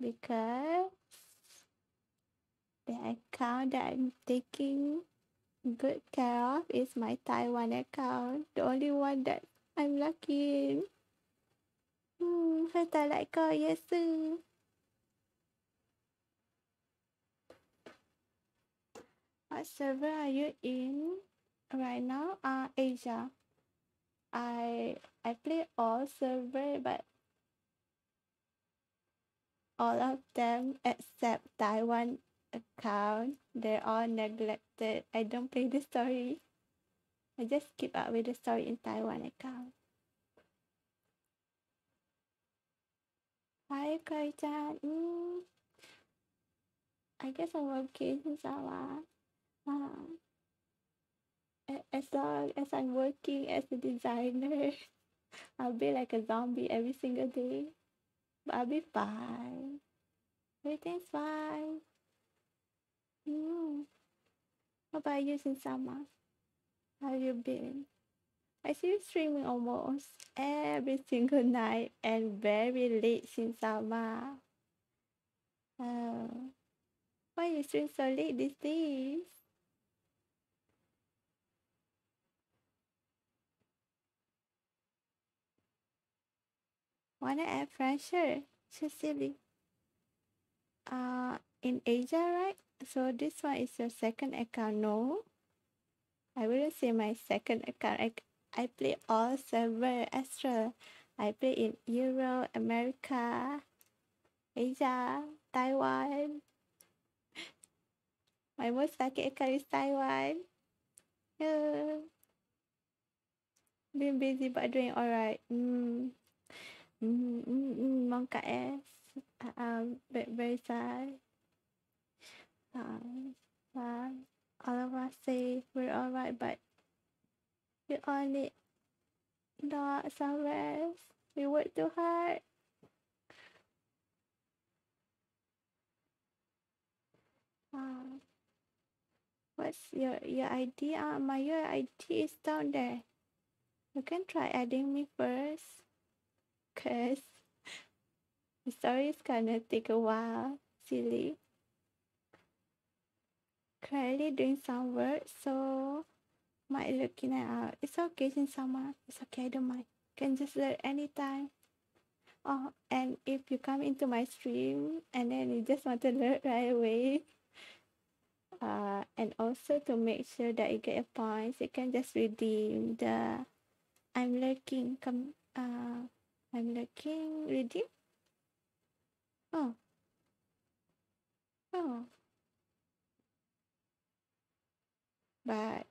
Because the account that I'm taking good care of is my Taiwan account, the only one that I'm lucky in. Hmm, saya tak like kau, yes sir. What server are you in right now? Uh, Asia. I I play all server, but all of them except Taiwan account, they're all neglected. I don't play the story. I just keep up with the story in Taiwan account. Hi, Koi-chan. Mm. I guess I'm working, inshallah. Um, as long as I'm working as a designer, I'll be like a zombie every single day. But I'll be fine. Everything's fine. Mm. How about you, Sinsama? How you been? I see you streaming almost every single night and very late, Sinsama. Oh. Why you stream so late these days? Wanna add pressure? So silly. Uh, in Asia, right? So this one is your second account. No, I wouldn't say my second account. I, I play all server, Astral. I play in Europe, America, Asia, Taiwan. My most lucky account is Taiwan. Yeah. Been busy but doing alright. Mm. Mm, mm, mm, Mongka S. Um, very sad. Um, um, all of us say we're alright, but we all need not some rest. We work too hard. Um, what's your your I D? Uh, my your I D is down there. You can try adding me first. Cause the story is gonna take a while, silly. Currently doing some work, so might looking out. It's okay, Sinsama. It's okay, I don't mind. Can just learn anytime. Oh, and if you come into my stream and then you just want to learn right away, uh, and also to make sure that you get your points, you can just redeem the I'm lurking. Come, uh. I'm looking, ready? Oh. Oh. But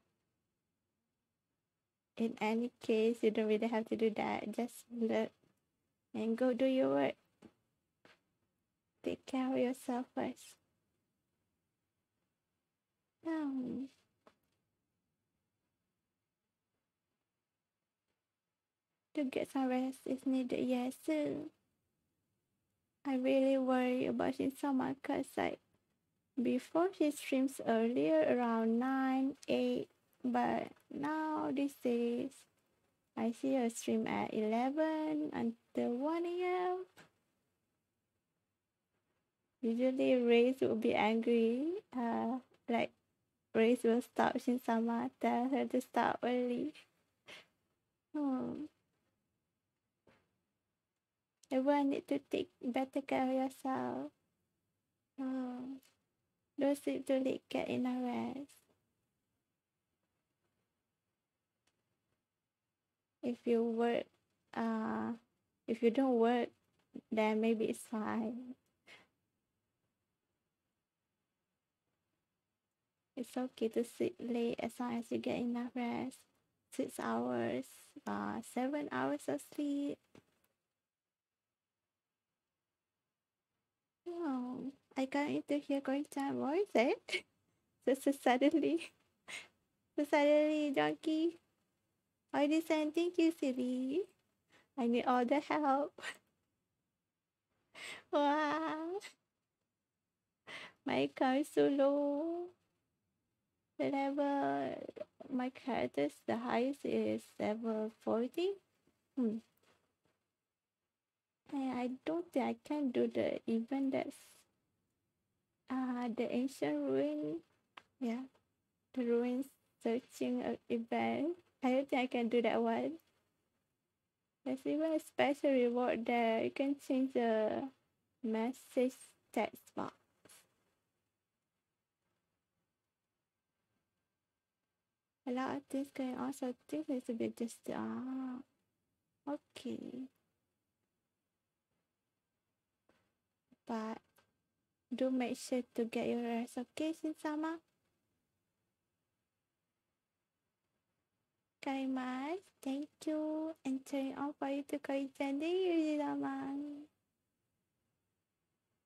in any case, you don't really have to do that. Just look and go do your work. Take care of yourself first. Um. To get some rest is needed, yes. I really worry about Shinsama because like before she streams earlier around nine, eight, but now these days I see her stream at eleven until one A M Usually Raze will be angry, uh, like Raze will stop Shinsama, tell her to stop early. hmm. Everyone need to take better care of yourself. Oh. Don't sleep too late, get enough rest. If you work, uh, if you don't work, then maybe it's fine. It's okay to sleep late as long as you get enough rest. Six hours, uh, seven hours of sleep. Oh, I can't even hear Koi-chan. What is it? So, so suddenly, so suddenly, donkey. I didn't thank you, silly. I need all the help. Wow, my car is so low. The level, my characters, the highest is level forty. Hmm. I don't think I can do the event that's uh, the ancient ruin, yeah, the ruins searching an event. I don't think I can do that one. There's even a special reward there. You can change the message text box. A lot of things going on, so things need to be just ah, okay. But do make sure to get your rest, okay, Shin-sama? Very much, thank you, and turn on for you to kouri sending Yuji-sama.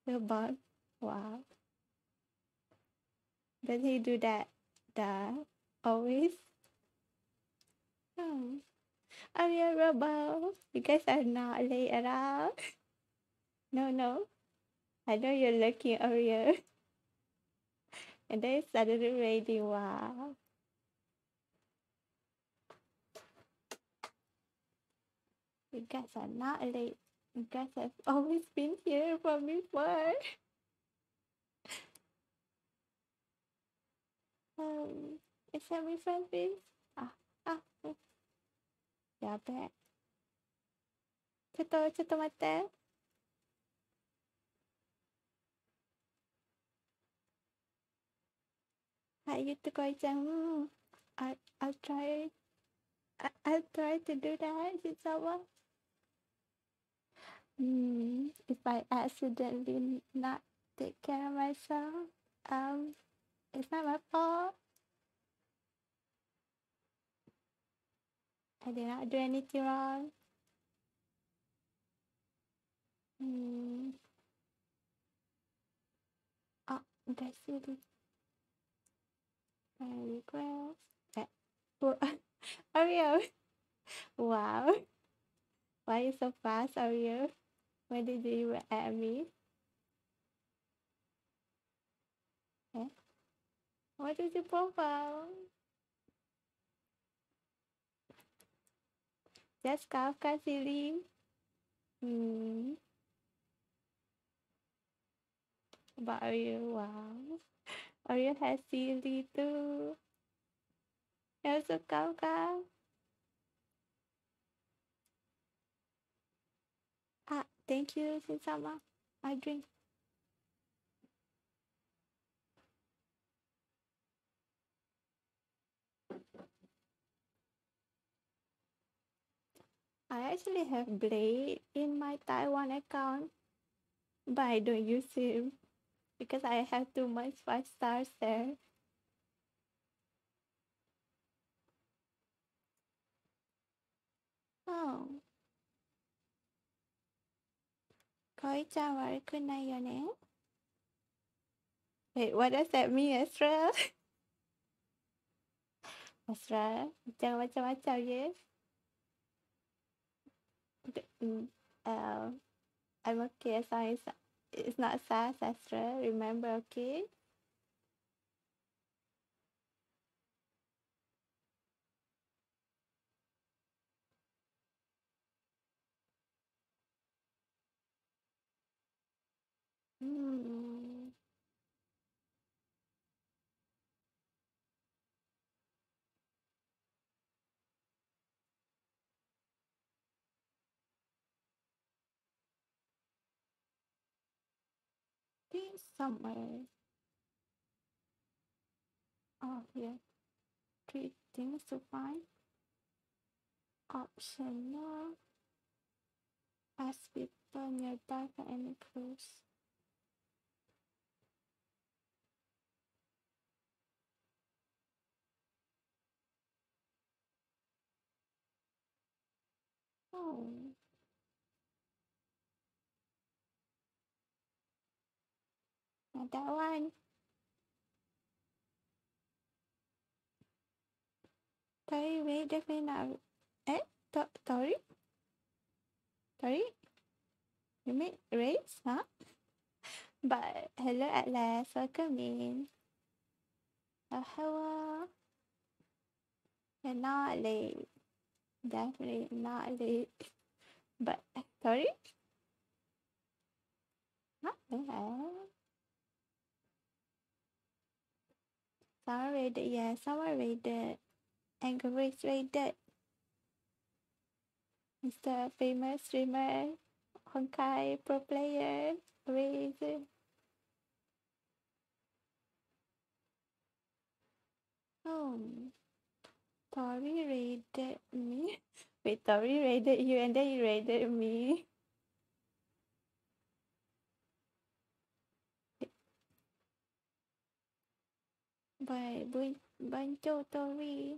The bug, wow. Does he do that? Duh, always. Oh, I'm your rebel. You guys are not late at all. No, no. I know you're looking earlier. And then it's suddenly raining, wow. You guys are not late. You guys have always been here from before. um, is that my friend, please? Ah, ah, oh. Yabe. Chotto, chotto matte. Hi, you to kouri-chan. I, I'll try. I, I'll try to do that. Is it someone? Hmm, if I accidentally not take care of myself, um, it's not my fault. I did not do anything wrong. Hmm. Oh, that's it. My request. Eh. Oh, Oreo. Wow. Why are you so fast, Oreo? When did you even at me? Eh? What is your profile? That's Kafka, silly. Hmm. But Oreo, wow. Oreo has silly too. You're so Kafka. Thank you, Shin-sama. I drink. I actually have Blade in my Taiwan account, but I don't use him because I have too much five stars there. Oh. Kouri-chan, warikunai yone? Wait, what does that mean, Astral? Astral, jangan macam-macam, yes? Um, I'm okay as long as it's not sus, Astral. Remember, okay? Hmm. There's somewhere. Oh, here. Three things to find. Optional. Ask people nearby for any clues. Oh. Not that one. Tori, wait, definitely not. Eh? T Tori? Tori? You mean race, huh? But hello at last, welcome in. Oh, hello. You're not late. Definitely not late, but sorry, not bad. Star Rail, yeah, someone read it. And Grace read it. Mister Famous Streamer, Honkai Pro Player, read it. Oh, Tori raided me. Wait, Tori raided you and then you raided me. But Banjo Tori,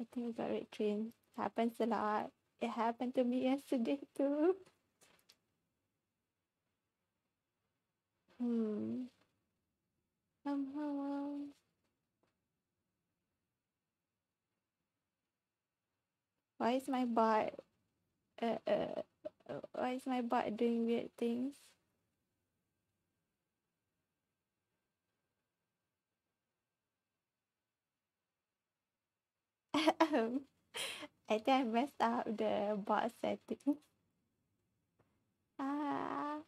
I think we got red train. Happens a lot. It happened to me yesterday too. Hmm. Somehow. Why is my bot uh, uh why is my bot doing weird things? I think I messed up the bot settings. Ah,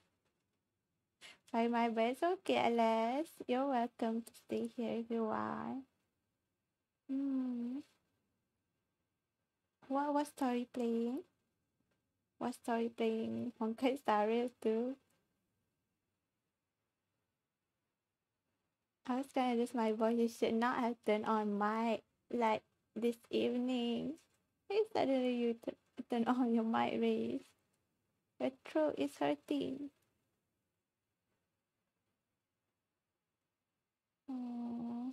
try my best. Okay, Alice, you're welcome to stay here if you want. Hmm. What was Tori playing? Was Tori playing Honkai Star Rail too? I was gonna lose my voice. You should not have turned on mic like this evening. Hey, suddenly you turn on your mic, Race. Your throat is hurting. Oh.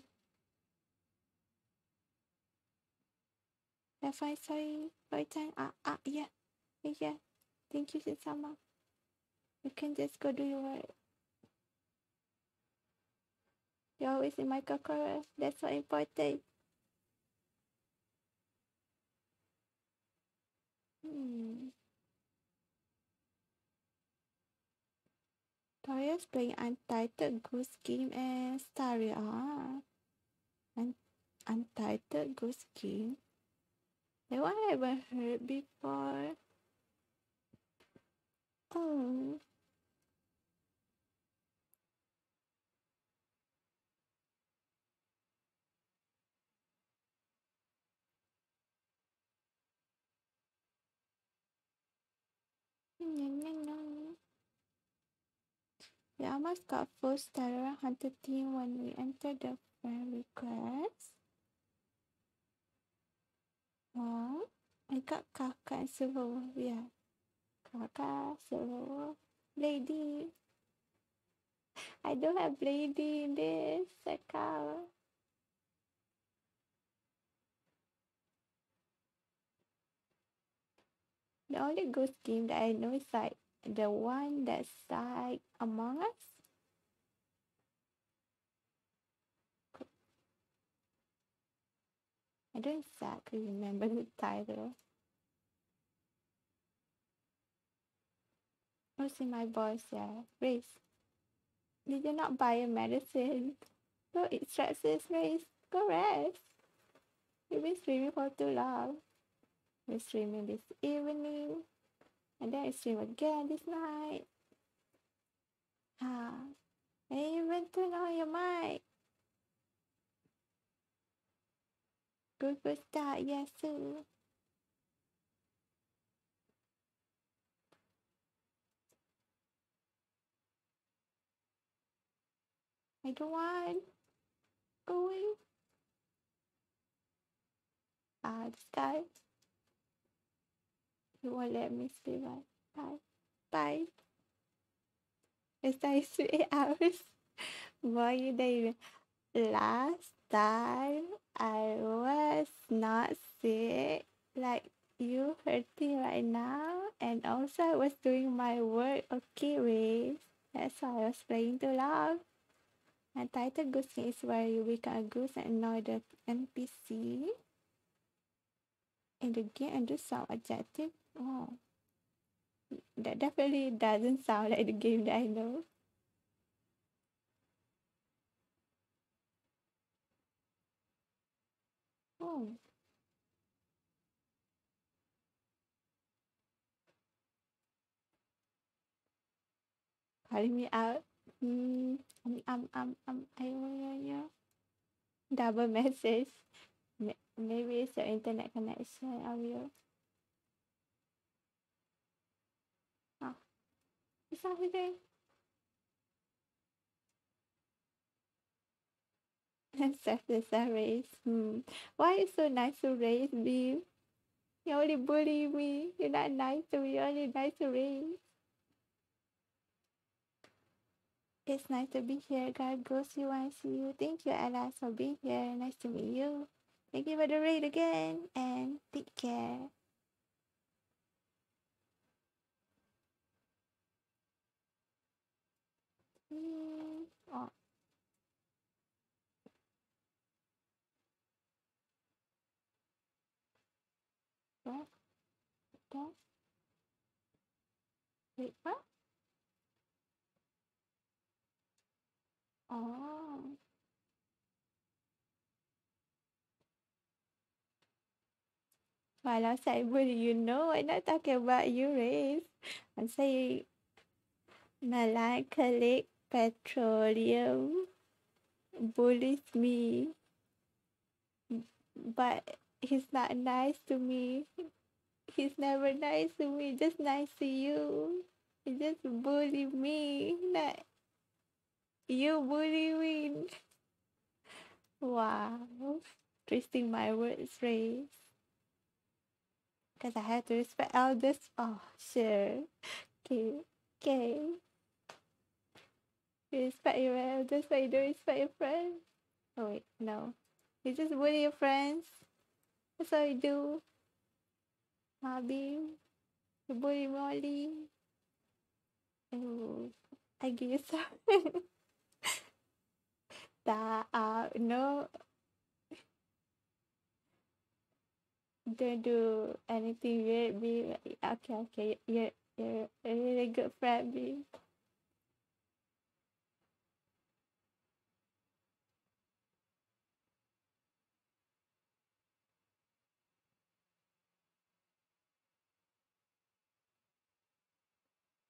That's why, sorry, sorry time. Ah, ah, yeah, yeah. Thank you, Sesama. You can just go do your work. You're always in my cockroach. That's so important. Hmm. Toria's playing Untitled Goose Game and Star Rail. Ah. Un Untitled Goose Game. That one I haven't heard before. Oh. We almost got full Star Rail Hunter team when we entered the friend request. Wow, I got Kafka and Silver, yeah. Kafka, Silver, Blade. I don't have Blade in this account. The only ghost game that I know is like the one that's like Among Us. I don't exactly remember the title. Oh, see my boss, yeah. Race. Did you not buy your medicine? No, it stresses, Race. Go rest. You've been streaming for too long. We're streaming this evening. And then I stream again this night. Ah. Hey, you went to know your mic. Good, good start, yes, sir. I don't want going. Ah, this guy. He won't let me sleep. Bye. Bye. It's like three hours more than last time. I was not sick like you hurting right now, and also I was doing my work. Okay, Race, that's why I was playing too loud. Untitled Goose Game is where you become a goose and annoy the N P C in the game and do some objective. Oh, that definitely doesn't sound like the game that I know. Oh. Calling me out. Hmm. Um. Um. Um. Um. I. Yeah. Double message. M maybe it's your internet connection. Are you? Oh, it's not today. Acceptance I raised. Hmm. Why is so nice to raise, Beam? You only bully me. You're not nice to me. You're only nice to raise. It's nice to be here. God bless you. I see you. Thank you, allies, for being here. Nice to meet you. Thank you for the raid again. And take care. Mm. Oh. What? What? Wait, what? Oh. While outside, what do you know? I'm not talking about you, Rafe. I'm saying melancholic petroleum bullies me, but he's not nice to me. He's never nice to me. Just nice to you. He just bully me. Not you bully me. Wow. Twisting my words, Race. Because I have to respect elders. Oh, sure. Okay. Okay. You respect your elders, but you don't respect your friends. Oh, wait. No. You just bully your friends. That's all you do. Mabi. You bully Molly. Oh, I guess. That, uh, no. Don't do anything weird, B. Okay, okay. You're, you're a really good friend, B.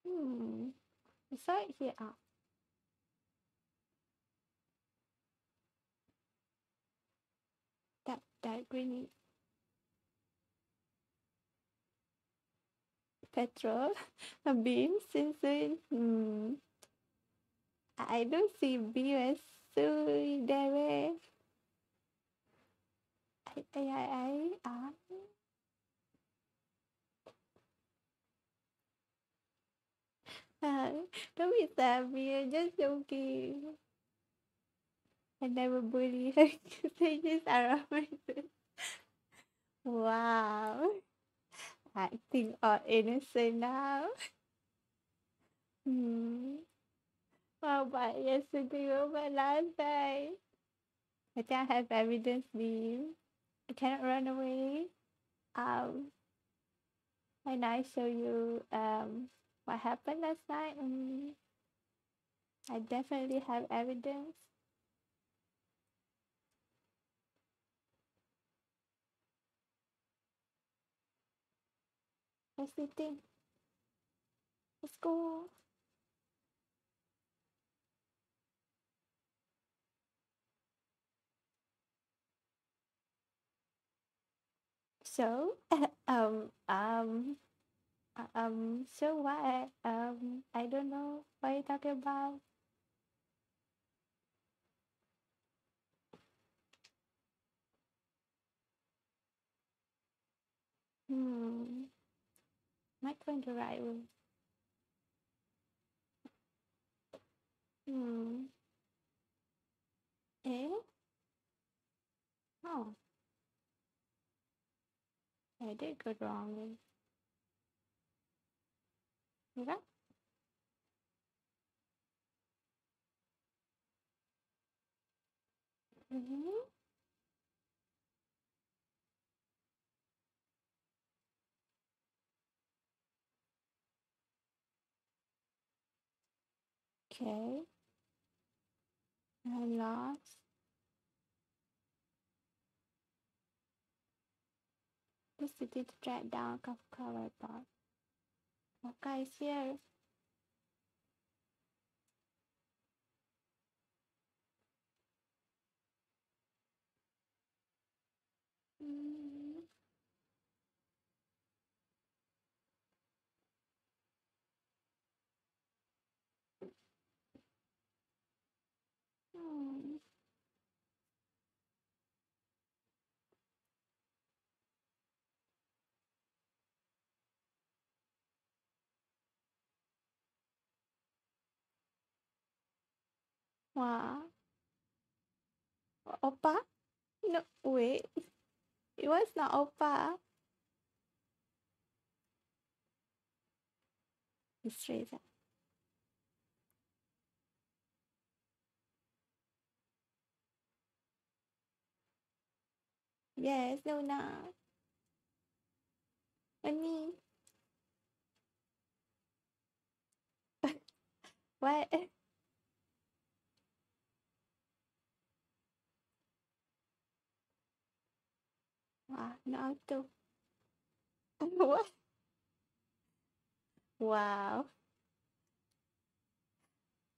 Hmm. It's right here. Oh. That, that greeny petrol, a beam, since hmm. I don't see beam as soon that way. I, I, I, I, I. Uh, don't be sad, I'm just joking. I never bully her. They just are my friends. Wow. Acting all innocent now. Hmm. What about yesterday? What about last night? I think I have evidence, Beam. I cannot run away. Um. And I show you. Um. What happened last night? Mm. I definitely have evidence. That's the thing. Let's go. So, um, um. Um, so what? Um, I don't know what you're talking about. Hmm. Might find the right one. Hmm. Eh? Oh. I did go wrong. Okay. Mm-hmm. Okay. I'm lost. This is to track down Kafka part. Honkai is here. Wow. Oppa? No, wait. It was not Oppa. Let's try that. Yes, no, no. Oni. What? Wow, no auto. What? Wow.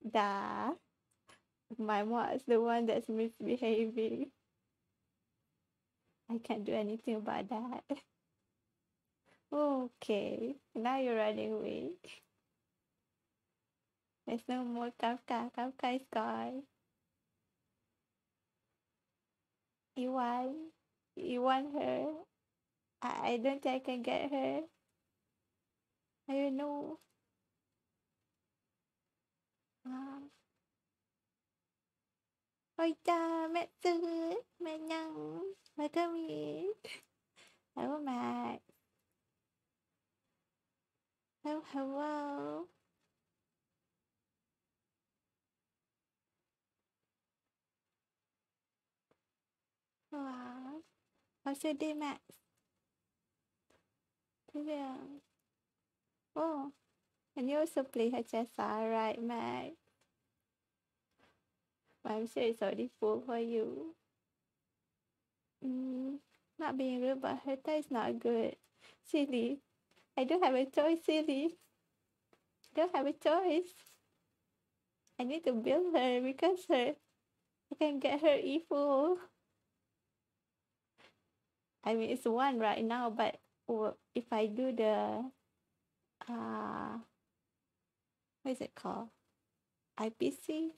Da. My mom is the one that's misbehaving. I can't do anything about that. Okay, now you're running away. There's no more Kafka. Kafka is gone. You want, you want her? I, I don't think I can get her. I don't know. Um. Oita, Metsu, Menyang, Magami. Hello, Max. Hello, hello. Wow. How's your day, Max? Yeah. Oh, and you also play H S R, right, Max? Well, I'm sure it's already full for you. Mm, not being rude, but her tie is not good. Silly. I don't have a choice, silly. I don't have a choice. I need to build her because her, I can get her evil. I mean, it's one right now, but if I do the, uh, what is it called? I P C?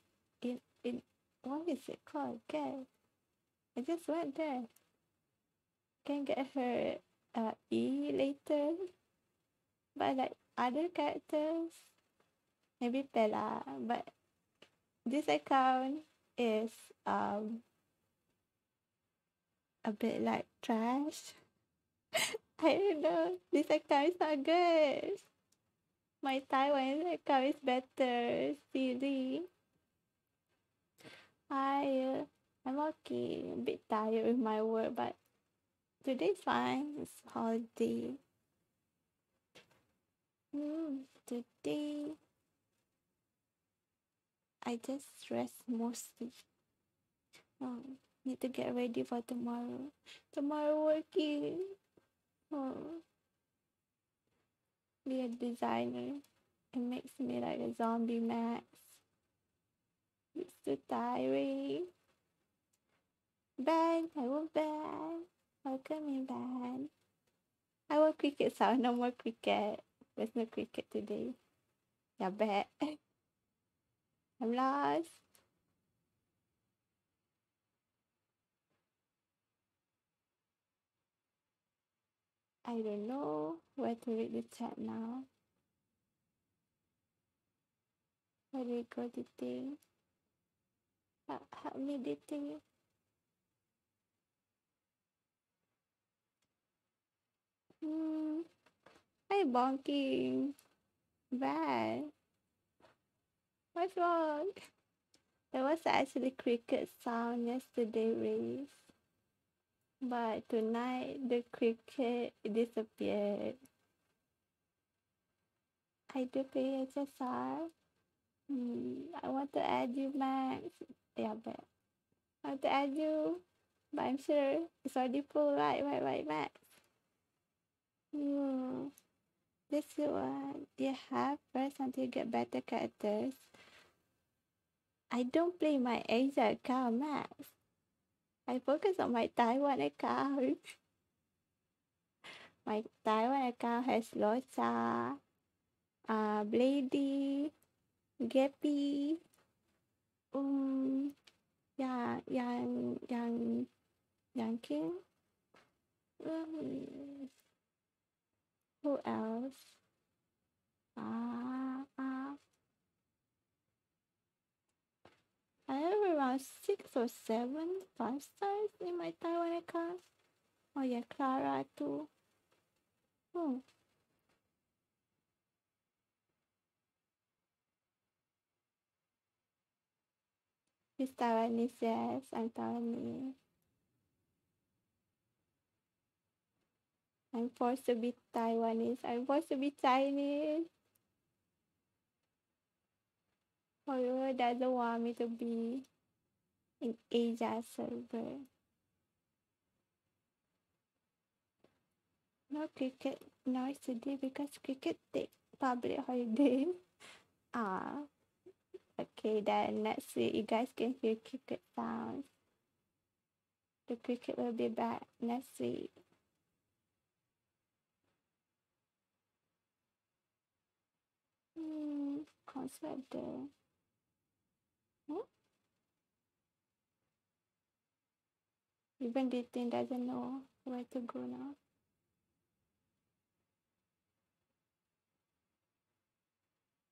In, in, what is it called? Okay. I just went there. Can get her uh, E later. But like other characters, maybe Pella, but this account is um. a bit like trash. I don't know. This account is not good. My Taiwan account is better. Silly. Hi. I'm okay. A bit tired with my work, but today's fine. It's holiday. Mm, today, I just rest mostly. Oh. Need to get ready for tomorrow. Tomorrow working. Oh. Be a designer. It makes me like a zombie, Max. It's too tiring. Ben, hello Ben. Welcome in, Ben. I want cricket sound. No more cricket. There's no cricket today. Yeah, bet. I'm lost. I don't know where to read the chat now. Where do we go to thing? Help, help me the thing. Hmm. Hey, bonking. Bad. What's wrong? There was actually cricket sound yesterday, Race. But tonight, the cricket disappeared. I do play H S R. Mm, I want to add you, Max. Yeah, but I want to add you. But I'm sure it's already full, right? Right, right, Max? Mm. This is what you have first until you get better characters. I don't play my Asia account, Max. I focus on my Taiwan account. My Taiwan account has Locha, uh, Blade, Gepard, um, yeah, yang, yang, yang King. Um, who else? Ah, uh, ah. Uh, I are six or seven five stars in my Taiwan account. Oh yeah, Clara too. Oh. He's Taiwanese, yes, I'm Taiwanese. I'm forced to be Taiwanese. I'm forced to be Chinese. However, doesn't want me to be in Asia server. No cricket noise today because cricket take public holiday. Ah, okay then. Let's see. You guys can hear cricket sounds. The cricket will be back next week. Hmm, concert there. Huh? Even the thing doesn't know where to go now.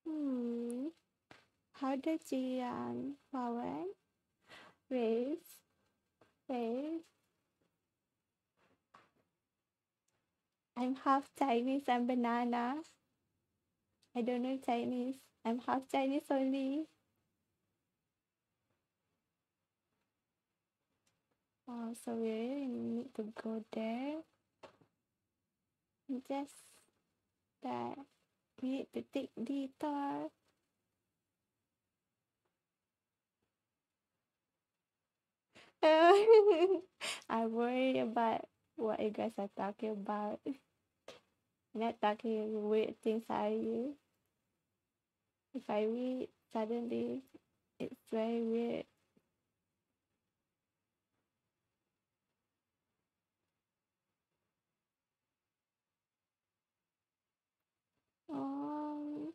Hmm. How does the um flower raise raise? I'm half Chinese and banana. I don't know Chinese. I'm half Chinese only. Oh, so we really need to go there. Just that. We need to take detour. I worry about what you guys are talking about. You're not talking weird things, are you? If I read suddenly, it's very weird. Um,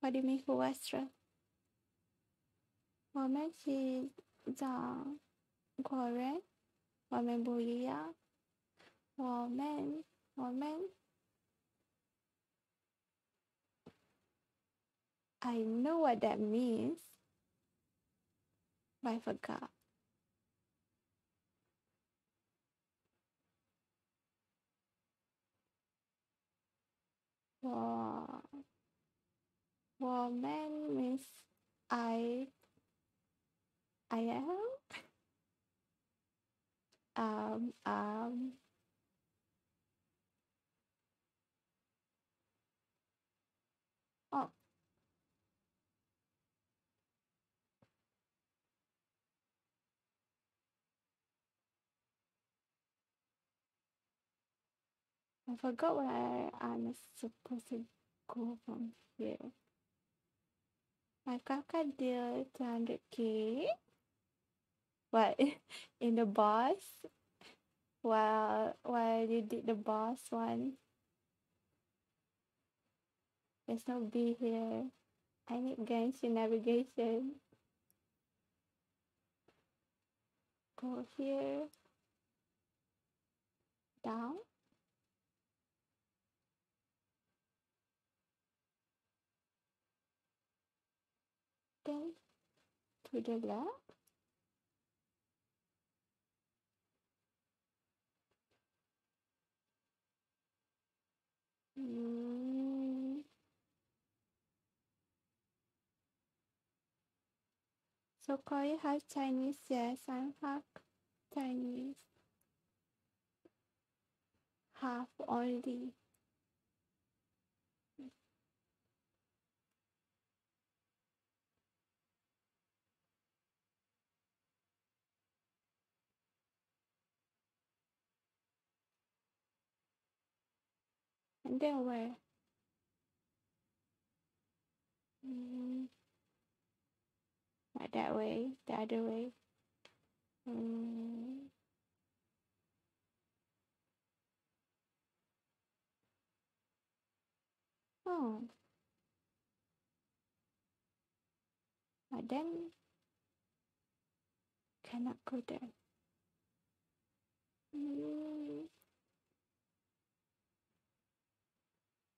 what do you mean for Westra? Woman she Zhang Goren, woman Bulia, woman, woman. I know what that means, but I forgot. Wow. Woman means I I am um um oh I forgot where I'm supposed to go from here. My Kafka deal two hundred K. What? In the boss? While, while you did the boss one. There's no B here. I need Genshin navigation. Go here. Down. Then to the left. Mm. So kouri half Chinese, yes, I'm half Chinese. Half only. And then where? Mm. Not that way, the other way. Mm. Oh. But then, cannot go there. Mm.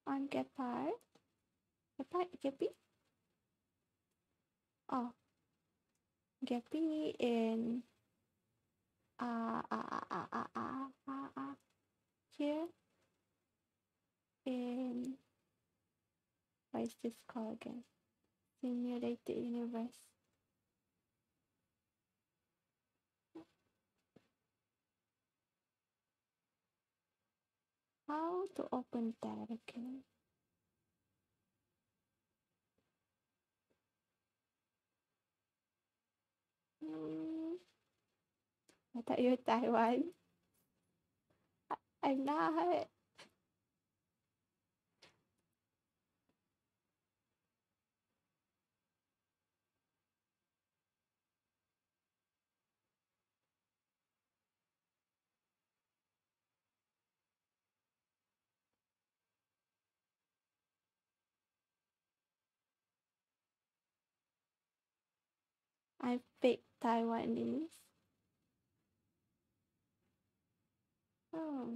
On Gepard, Gepard, Gepard, Oh, Gepi in uh, uh, uh, uh, uh, uh, uh, uh, here in, what is this called again? Simulated universe. How to open that again? Mm. I thought you were Taiwan. I I'm not. I fake Taiwanese. Oh.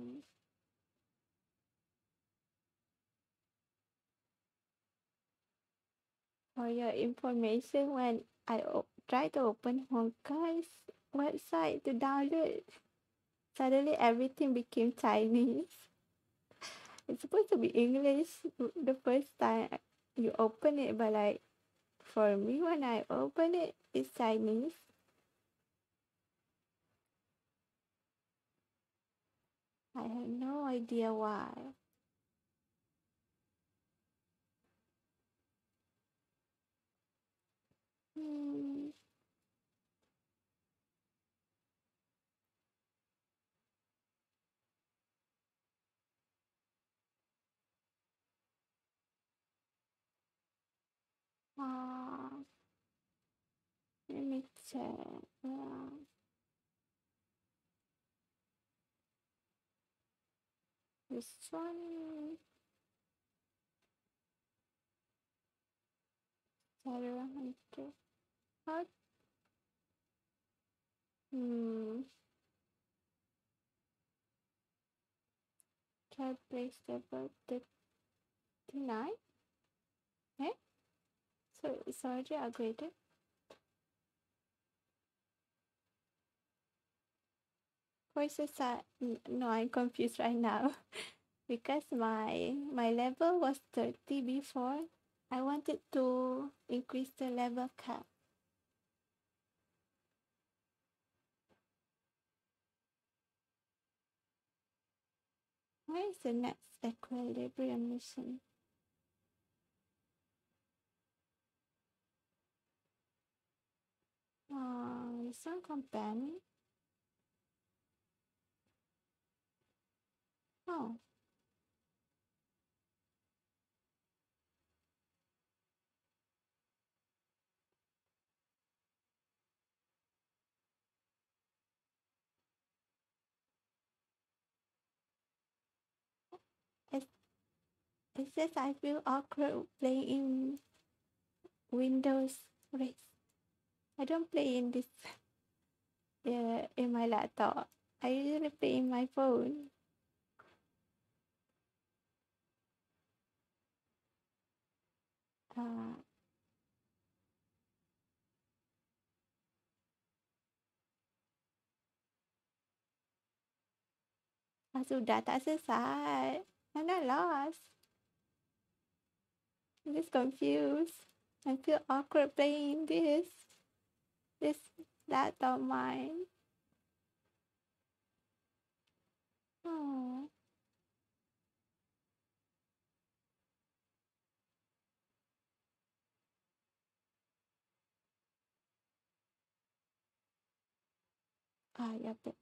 For your information, when I try to open Honkai's website to download, suddenly everything became Chinese. It's supposed to be English the first time you open it, but like, for me, when I open it, it's Chinese. I have no idea why. Hmm. Uh, let me check. Yeah. This one. What? Hmm. Try place about the tonight. Eh? So it's already upgraded. Voices are no, I'm confused right now because my my level was thirty before. I wanted to increase the level cap. Where is the next equilibrium mission? Oh, it's not companion. Oh. It's, it's just I feel awkward playing in Windows Race. I don't play in this, yeah, in my laptop. I usually play in my phone. Uh, ah, sudah tak sesat. I'm not lost. I'm just confused. I feel awkward playing this. This laptop mine. Oh. Ah, yeah, but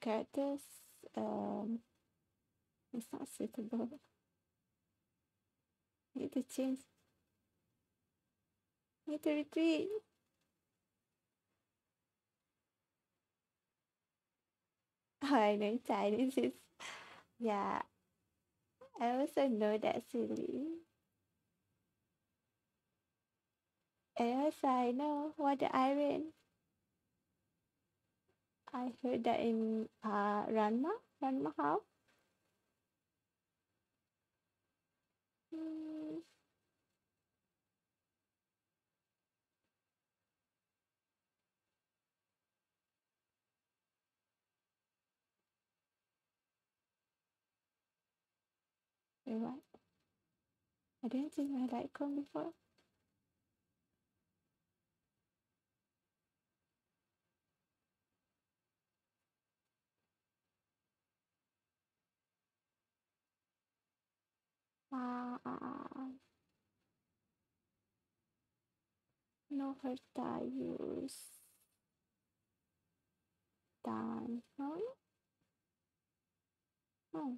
characters, um, it's not suitable. Need to change. Need to retreat. I know Chinese is, yeah, I also know that silly. And also I know what the iron. I heard that in uh, Ranma, Ranma how? Hmm. You're right. I didn't see my light come before. Ah, uh, no hurt that use Dan Heng. Oh.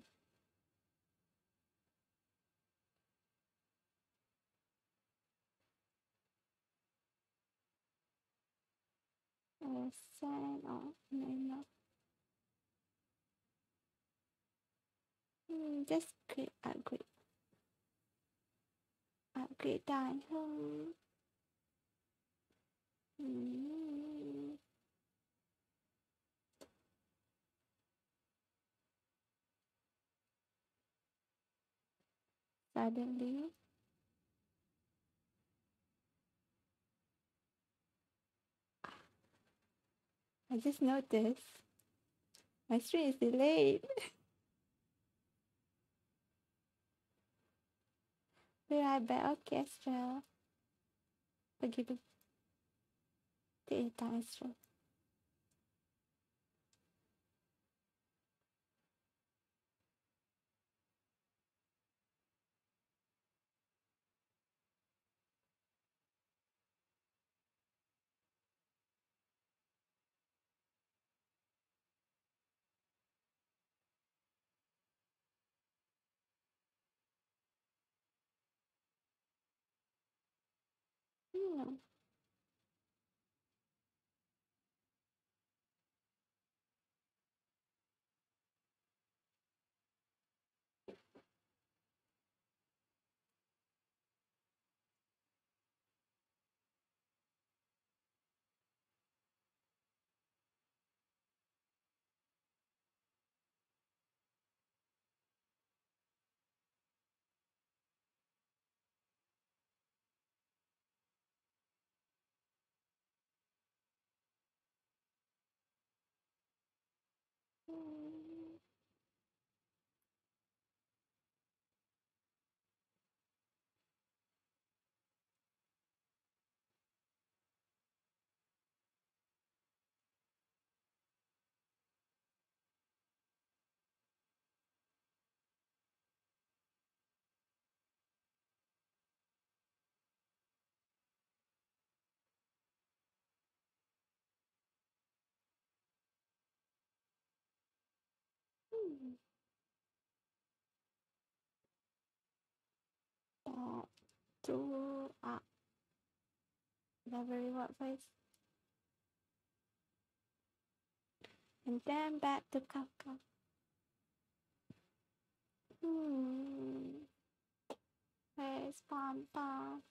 Uh, sign on, no, no. Mm, just click upgrade. Upgrade Dan Heng. Mm. Suddenly. I just noticed my stream is delayed. Be right back, okay, Astral. Forgive me. Take your time, Astral. Hmm. That two up. Never reward first. And then back to Kafka. Hmm. Where's Pom Pom?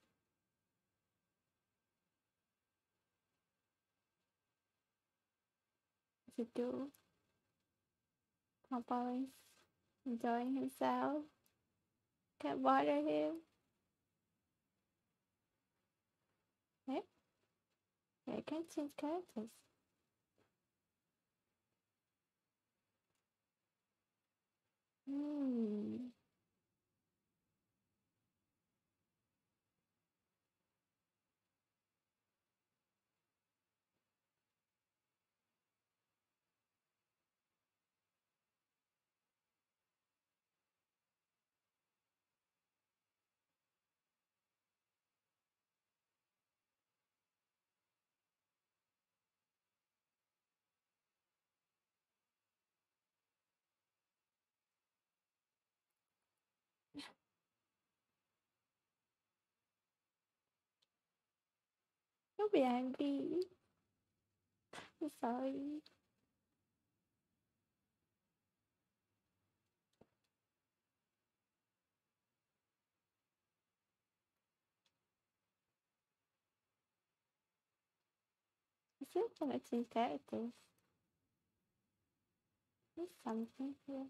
To do. Pom Pom is enjoying himself. Can't bother him. I can change characters. Hmm. Don't be angry. I'm sorry. I still cannot change characters. There's something here.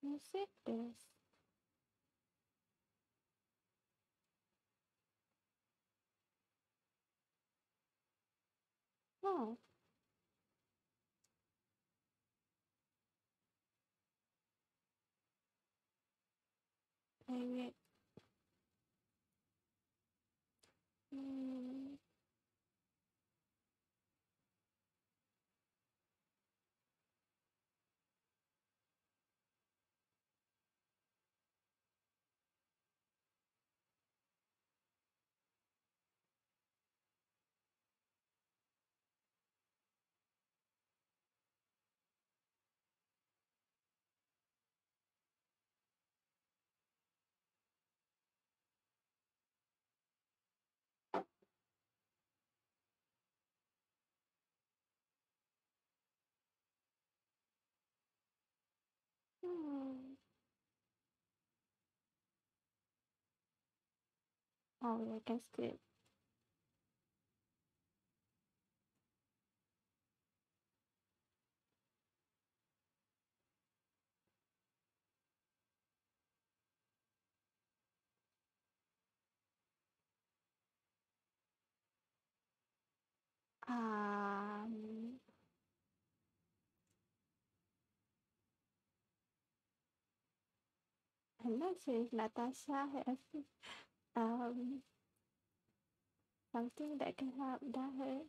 You see this? Oh. Dang it. Hmm. Oh, yeah, I can skip. Um. I'm not sure if Natasha has um something that can help that her.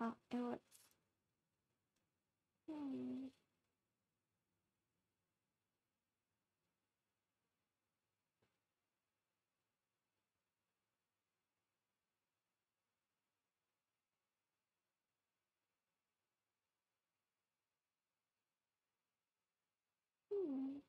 Oh, it works. Hmm. Hmm.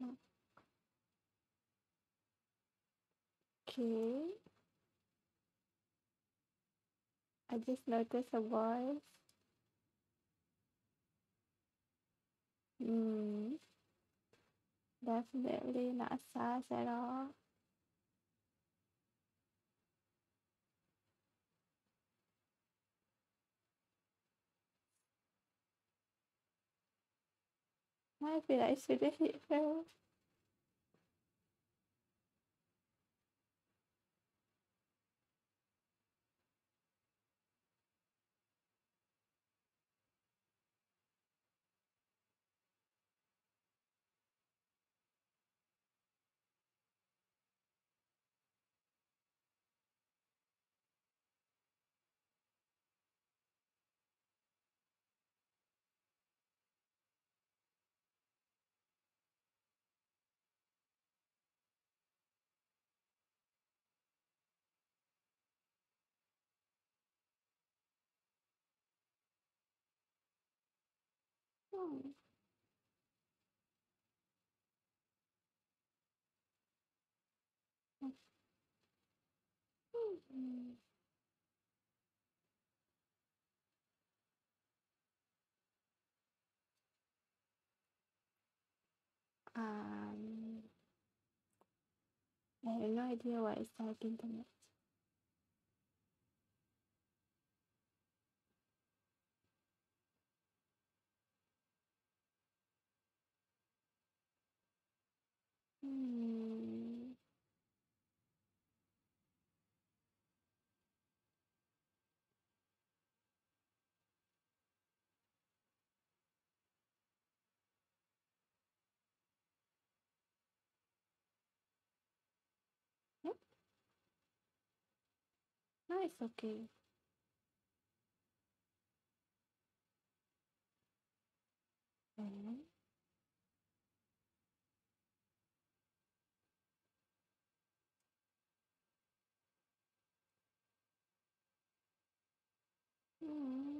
Hmm. Okay. I just noticed a voice. Hmm. Definitely not sus at all. I feel like I should have hit her. Oh. Mm-hmm. Um, I have no idea what is talking to me. Hmm. Yep. No, it's okay. And mm-hmm.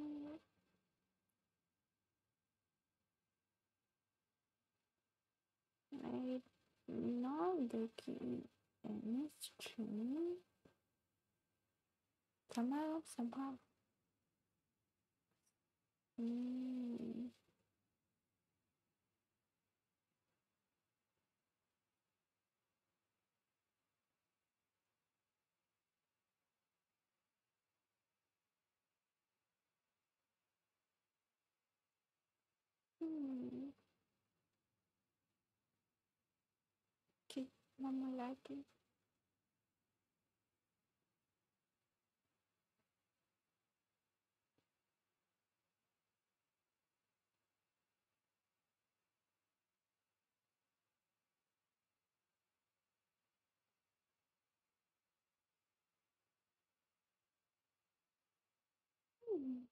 right now looking at the stream. Somehow, somehow. Mm. Hmm. Okay, Mama like it. Hmm.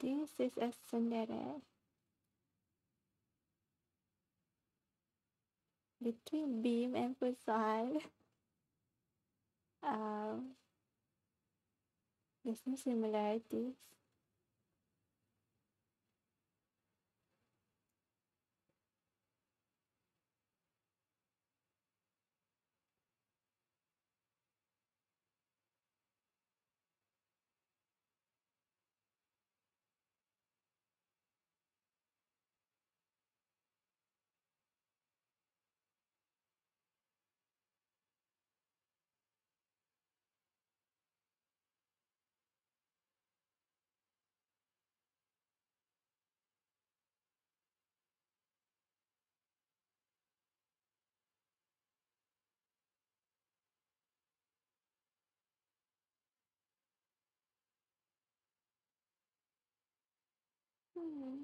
This is a tsundere between Beam and Futsal. Um, there's no similarities. Hmm.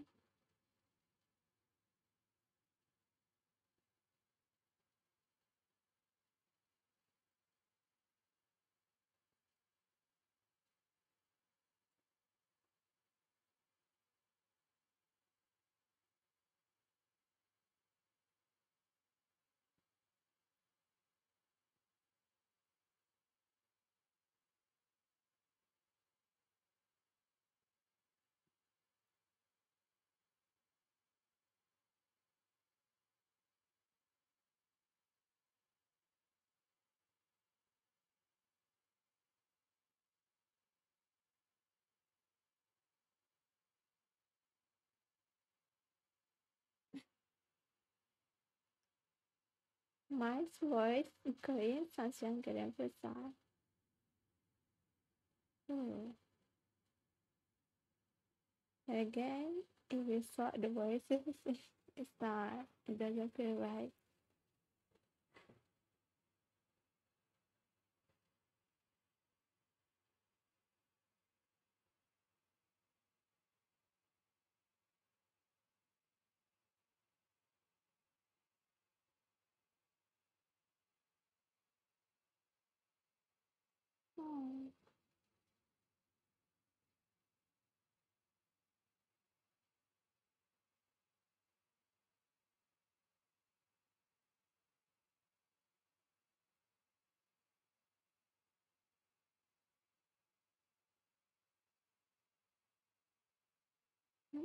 My sword in Korean sounds younger than Futsal. Hmm. And again, if you swap the voices, it's not, it doesn't feel right. Oh. Hmm?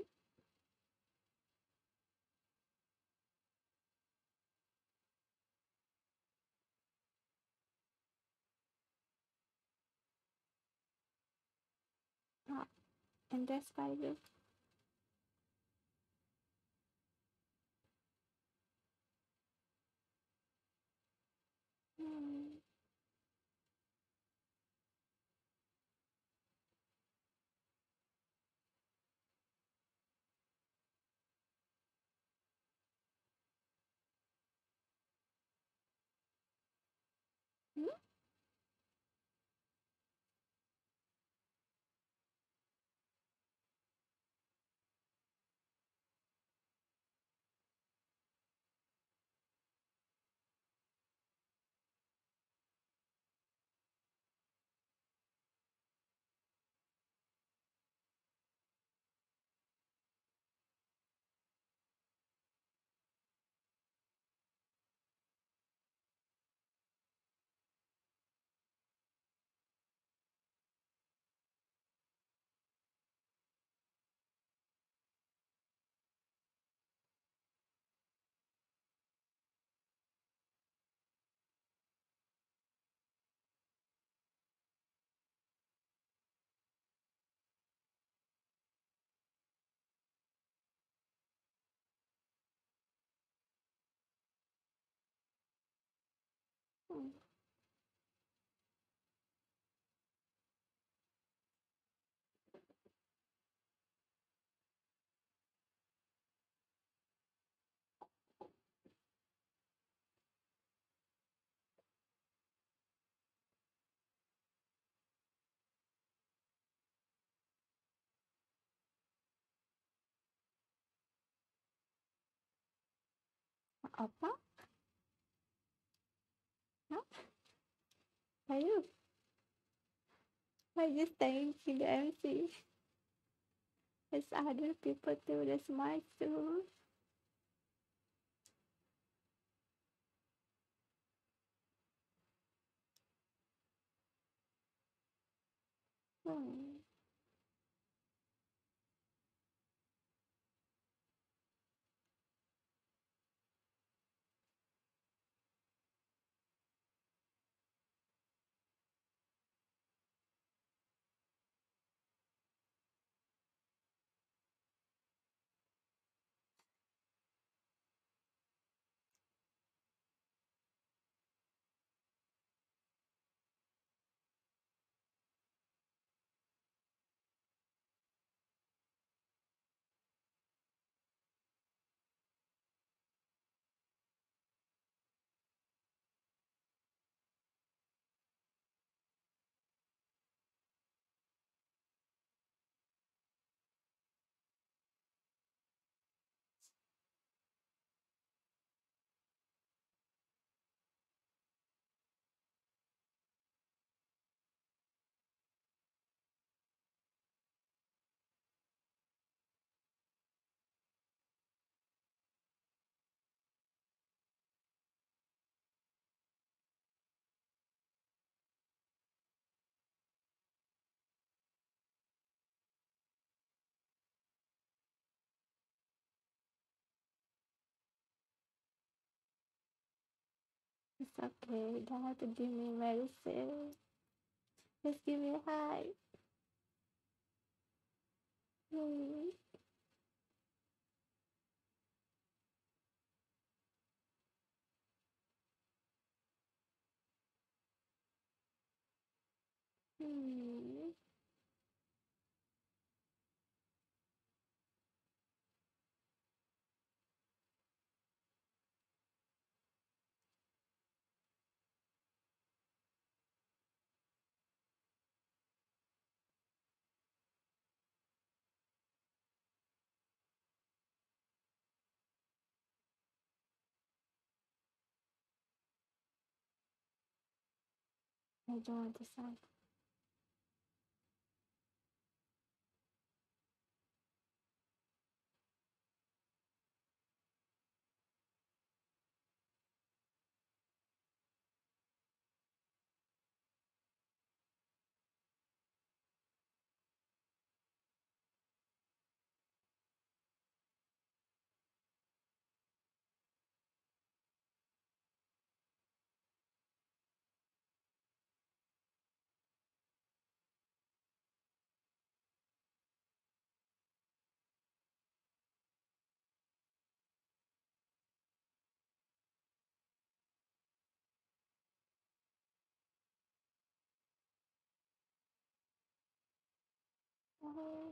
And that's by the Ooh. Apa? Huh? Are you? Why just staying in the M C? It's other people too, that's my too. Hmm. It's okay, you don't have to give me medicine. Just give me a high. Mm. Mm. I don't understand. Oh.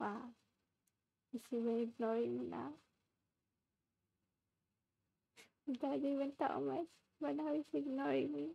Wow, is he really ignoring me now? I don't even talk much, but now he's ignoring me.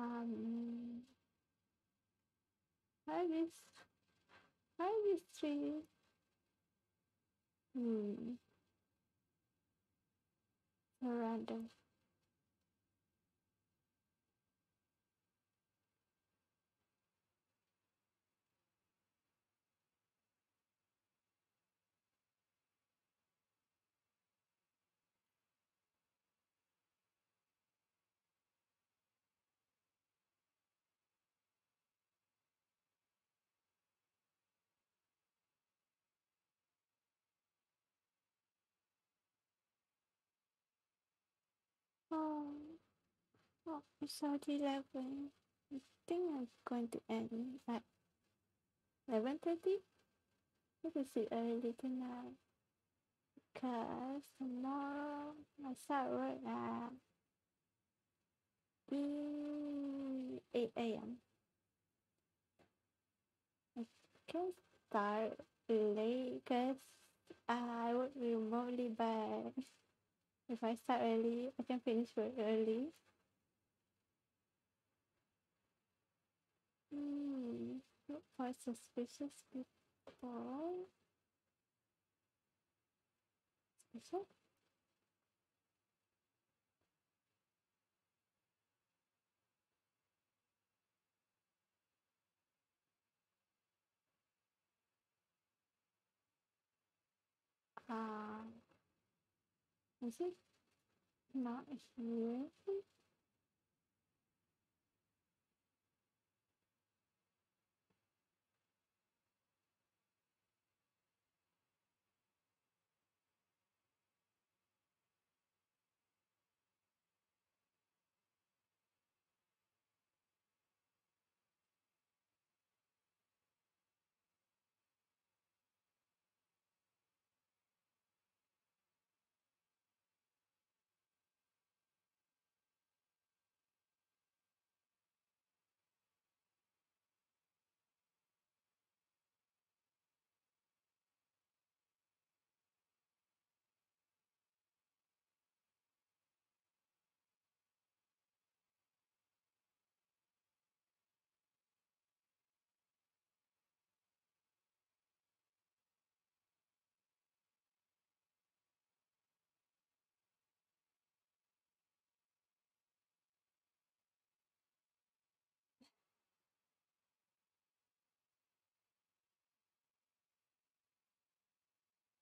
Um, why this? Why this tree? Hmm. So random. Oh, oh, it's eleven. I think I'm going to end at eleven thirty. I can sleep early tonight because tomorrow I start work at eight A M I can start late because I work remotely, but if I start early, I can finish work early. Hmm, look for suspicious people. Suspicious? Ah. Uh, Is it not here?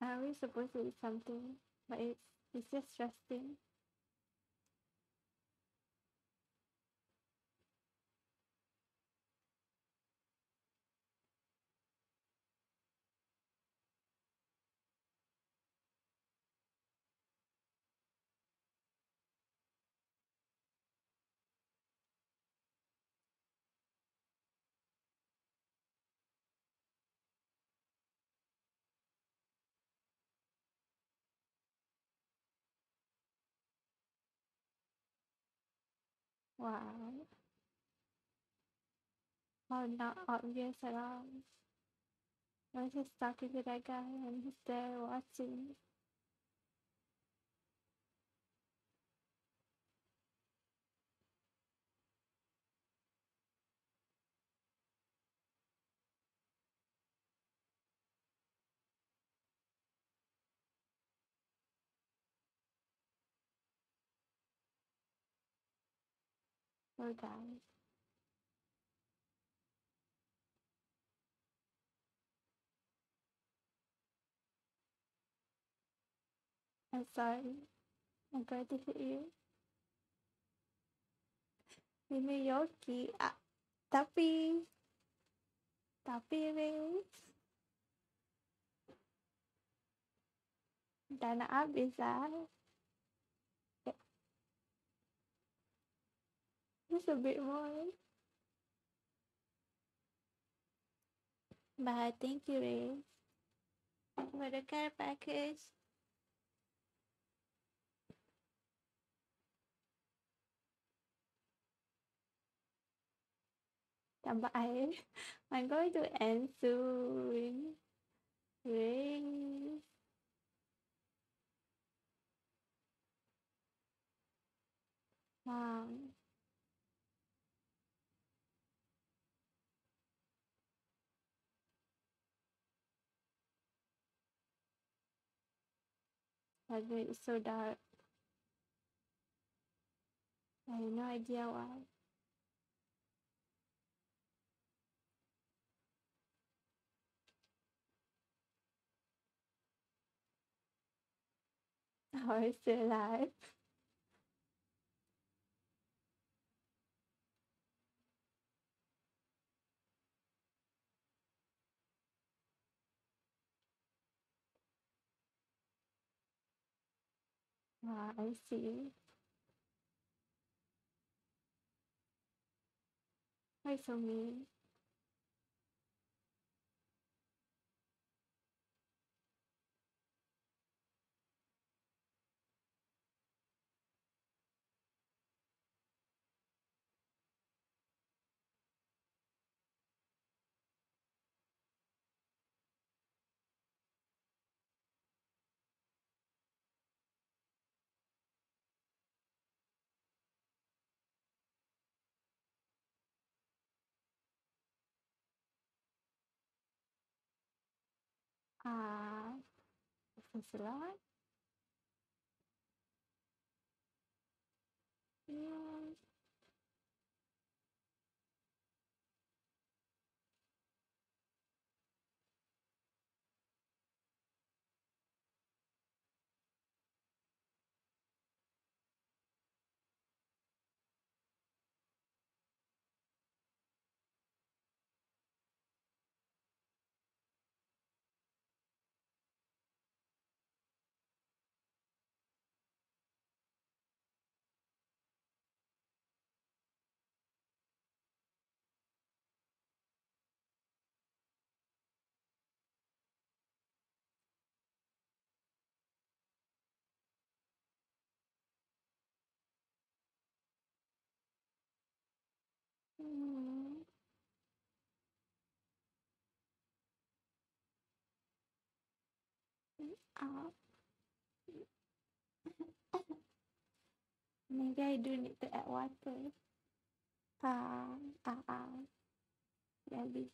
Are we supposed to eat something? But it's, it's just resting. Wow. Oh, not obvious at all. I was just talking to that guy and he's there watching. Poor guy. I'm sorry. I'm going to hit you. Di New York, ah, tapi, tapi wes, dana habis ah. Just a bit more. Bye, thank you, Ray, for the care package. Tambah air. I'm going to end soon. Ray. Wow. That game is so dark. I have no idea why. How is it alive? Ah, I see. Why so mean? Ah, uh, this is a lot. Yeah. Mm-hmm. Oh. Maybe I do need to add water. Ah, ah, ah. Maybe.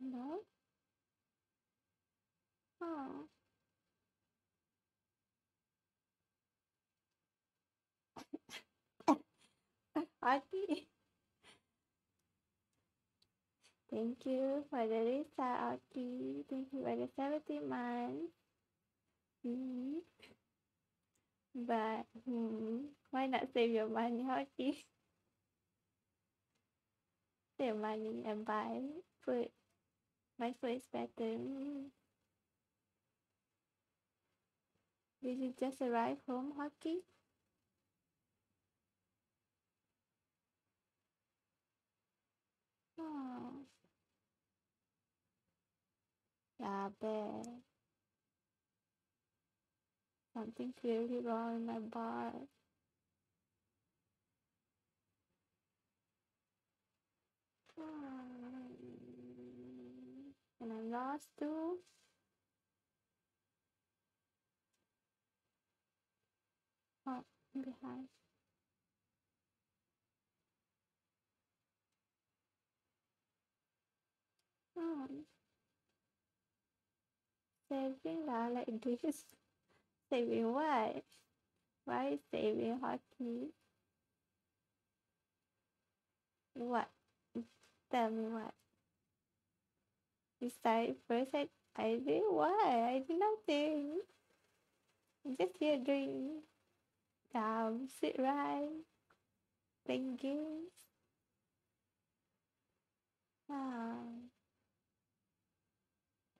No. Oh. Happy. Thank you for the restart, Aki. Thank you for the seventeen months. Mm-hmm. But hmm, why not save your money, Aki? Save money and buy food. My food is better. Mm. Did you just arrive home, Aki? Oh. Yeah, I bet. Something clearly wrong in my bar. Oh. And I'm lost too. Oh, I'm behind. Oh. Saving lah like this. Saving what? Why saving hockey? What? Tell me what. You started first. I, I did what? I did nothing. I'm just here doing dumb sit right, playing games. Ah.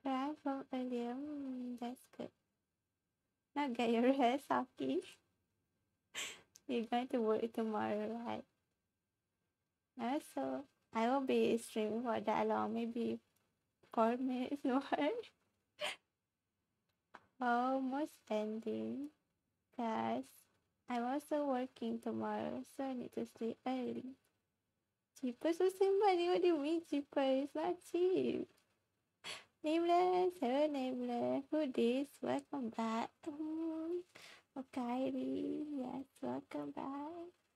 Right from earlier, mm, that's good. Now get your rest, Aki. You're going to work tomorrow, right? Also, I will be streaming for that long, maybe four minutes more. Almost ending, cause I'm also working tomorrow, so I need to sleep early. Cheaper, so somebody, what do you mean cheaper? It's not cheap. Nameless, hello Nameless, who this? Welcome back. Mm. Okairi, yes, welcome back.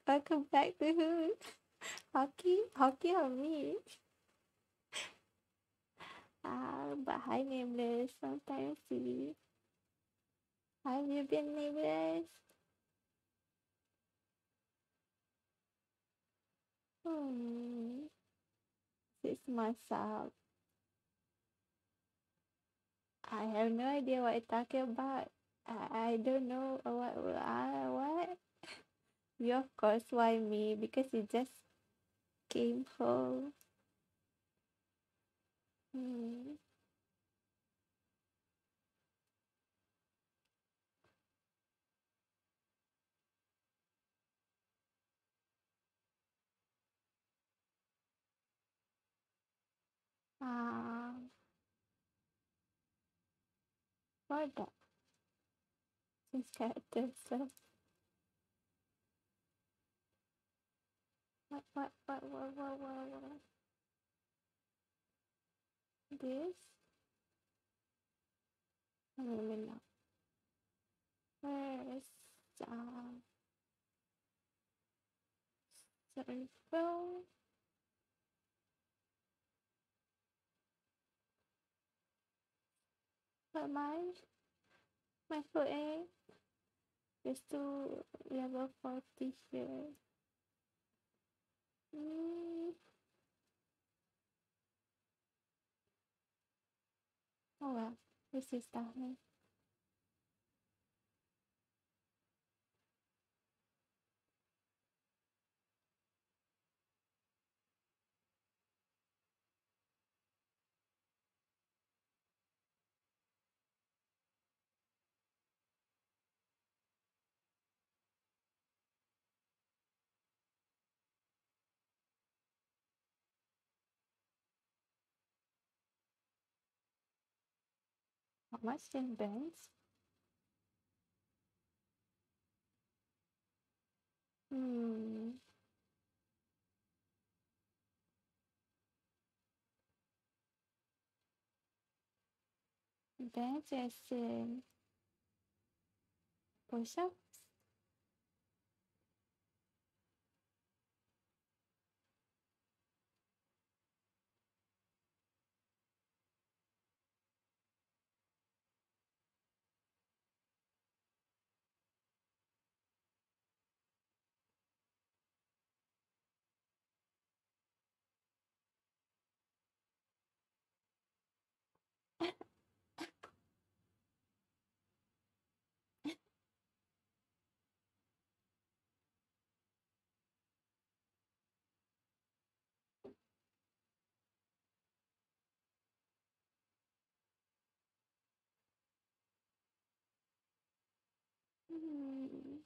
Welcome back to who? Hockey? Hockey or me? Ah, but hi Nameless, sometimes we... Have you been Nameless? Hmm... Six months out. I have no idea what you're talking about. I, I don't know what uh, what. You of course why me? Because you just came home. Hmm. Ah. Uh. For that, these characters. So. What, what, what, what, what, what, what? This? I don't even know. Where is um? Sorry, phone. But my, my foot ache is to level forty here. Mm. Oh well, this is done. How much in bands? Hmm. That's just uh, push-ups. Hmm.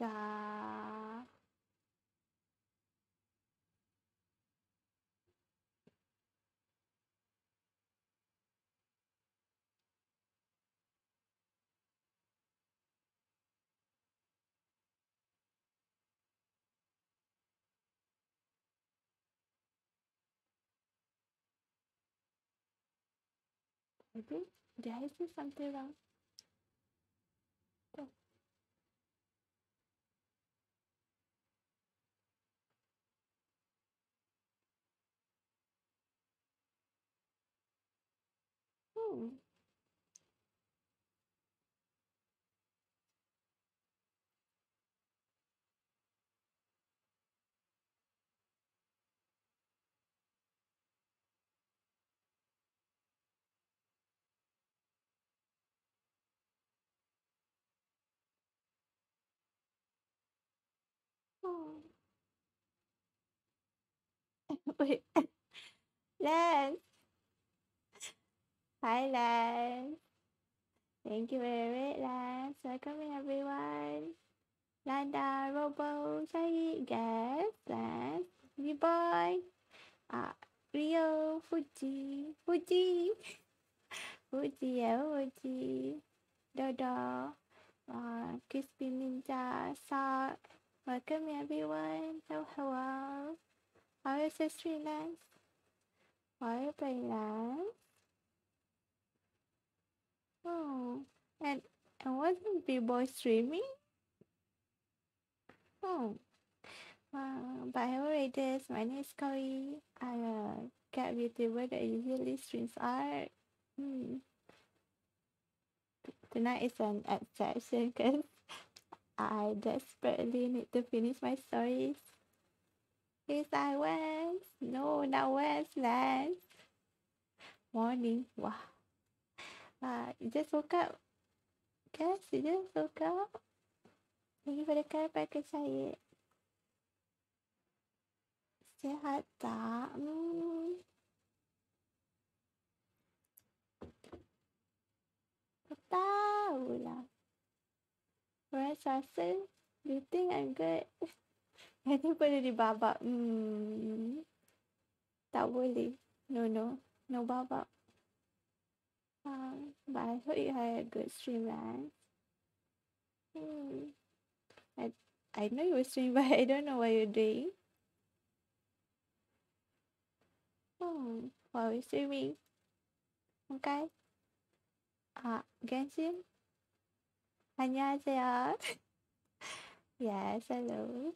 Da. Maybe? Did I see something wrong? Oh. Hmm. Wait, Lance. Hi, Lance. Thank you very much, Lance. Welcome in, everyone. Landa, Robo, Shai, Gas, Lance, B-Boy, uh, Rio, Fuji, Fuji, Fuji, yeah, Fuji, Dodo, uh, Crispy Ninja, Saw. Welcome in, everyone. So, hello. How is this stream, Lance? Why are you playing, Lance? Oh, and, and wasn't B-Boy streaming? Oh, wow. But hello, readers. My name is Kouri. I'm a cat YouTuber that usually streams art. Hmm. Tonight is an exception because I desperately need to finish my stories. Is I West? No, not West, Lance. Morning. Wow. Uh, you just woke up. Guess you just woke up. Thank you for the car package, Syed. Sehat tak? Hmm. Tak tahu lah. Orang rasa, you think I'm good? Kayaknya boleh dibabak. Hmm. Tak boleh. No, no. No babak. Uh, but I hope you had a good stream, right? Hmm. I, I know you were streaming, but I don't know what you're doing. Oh, what are you streaming? Okay. Ah, Genshin? 안녕하세요. Yes, hello.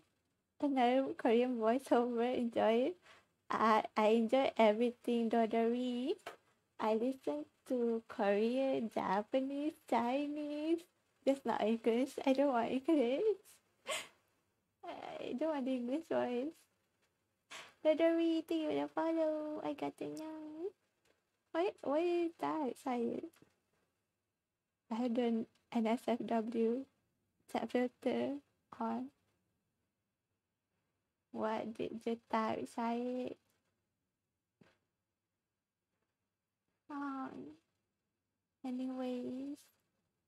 Another Korean voiceover, enjoy it. I, I enjoy everything, Dodori. I listen to Korean, Japanese, Chinese. That's not English. I don't want English. I don't want the English voice. Dodori, thank you for the follow. I got it now. Why, why is that, Syed? I had an N S F W chat filter on. What did you type, Syed? Um, anyways,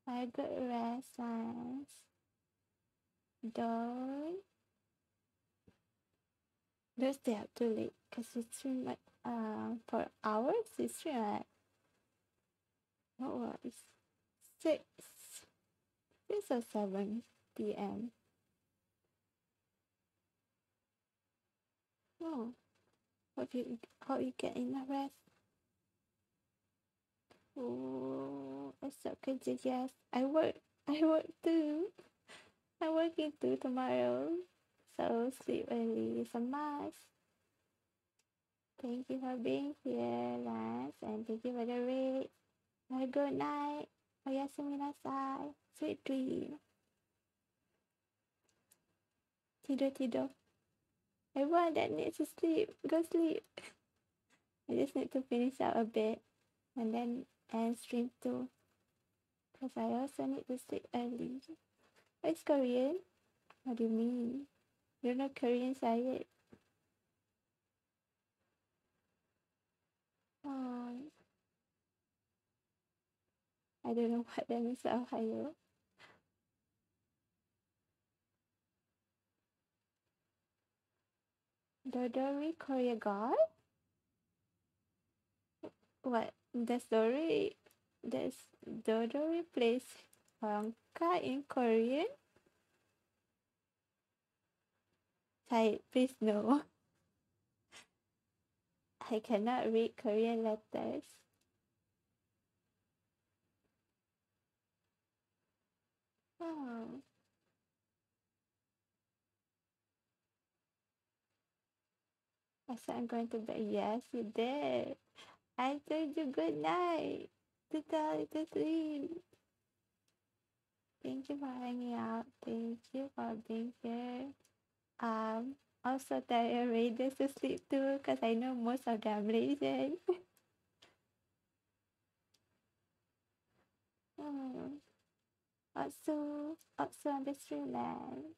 I got rest, Lance. Don't There's they have to late because we stream like uh for hours. We stream like what was six six or seven p m. Oh, hope you hope you get enough rest. Oh, it's okay, yes. I work. I work too. I'm working too tomorrow. So sleep early is a must. Thank you for being here, Lance, and thank you for the raid. Have a good night. Oyasumi nasai. Sweet dream. Tido tido. Everyone that needs to sleep, go sleep. I just need to finish up a bit and then end stream too, because I also need to sleep early. It's Korean? What do you mean? You're not Korean, are you? Oh. I don't know what that means. Ohio. Dodori Korea God? What? That's Dodori. That's Dodori place Honkai in Korean? Hi, please no. I cannot read Korean letters. Oh. I said I'm going to bed. Yes, you did. I told you good night to tell you to sleep. Thank you for hanging out. Thank you for being here. Um, also tell your raiders to sleep too, because I know most of them are Malaysian. hmm. Also, also on the stream, man.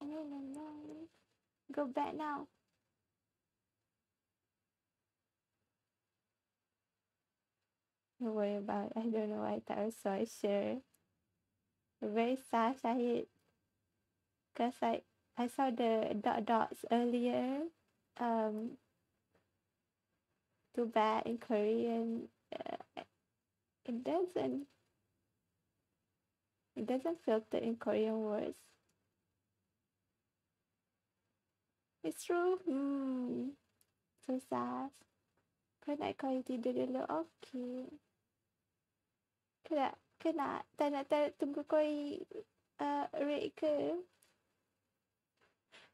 No, no, no. Go back now. Don't worry about it. I don't know why I was so sure. Very sad, Shahid. Because I, I saw the dot dots earlier. Um, too bad in Korean. Uh, it doesn't. It doesn't filter in Korean words. It's true. Hmm. So sad. Good night, Korea. Tidur dulu. Okay. Kena, kena. Tak nak tak tunggu Korea uh, rate ke?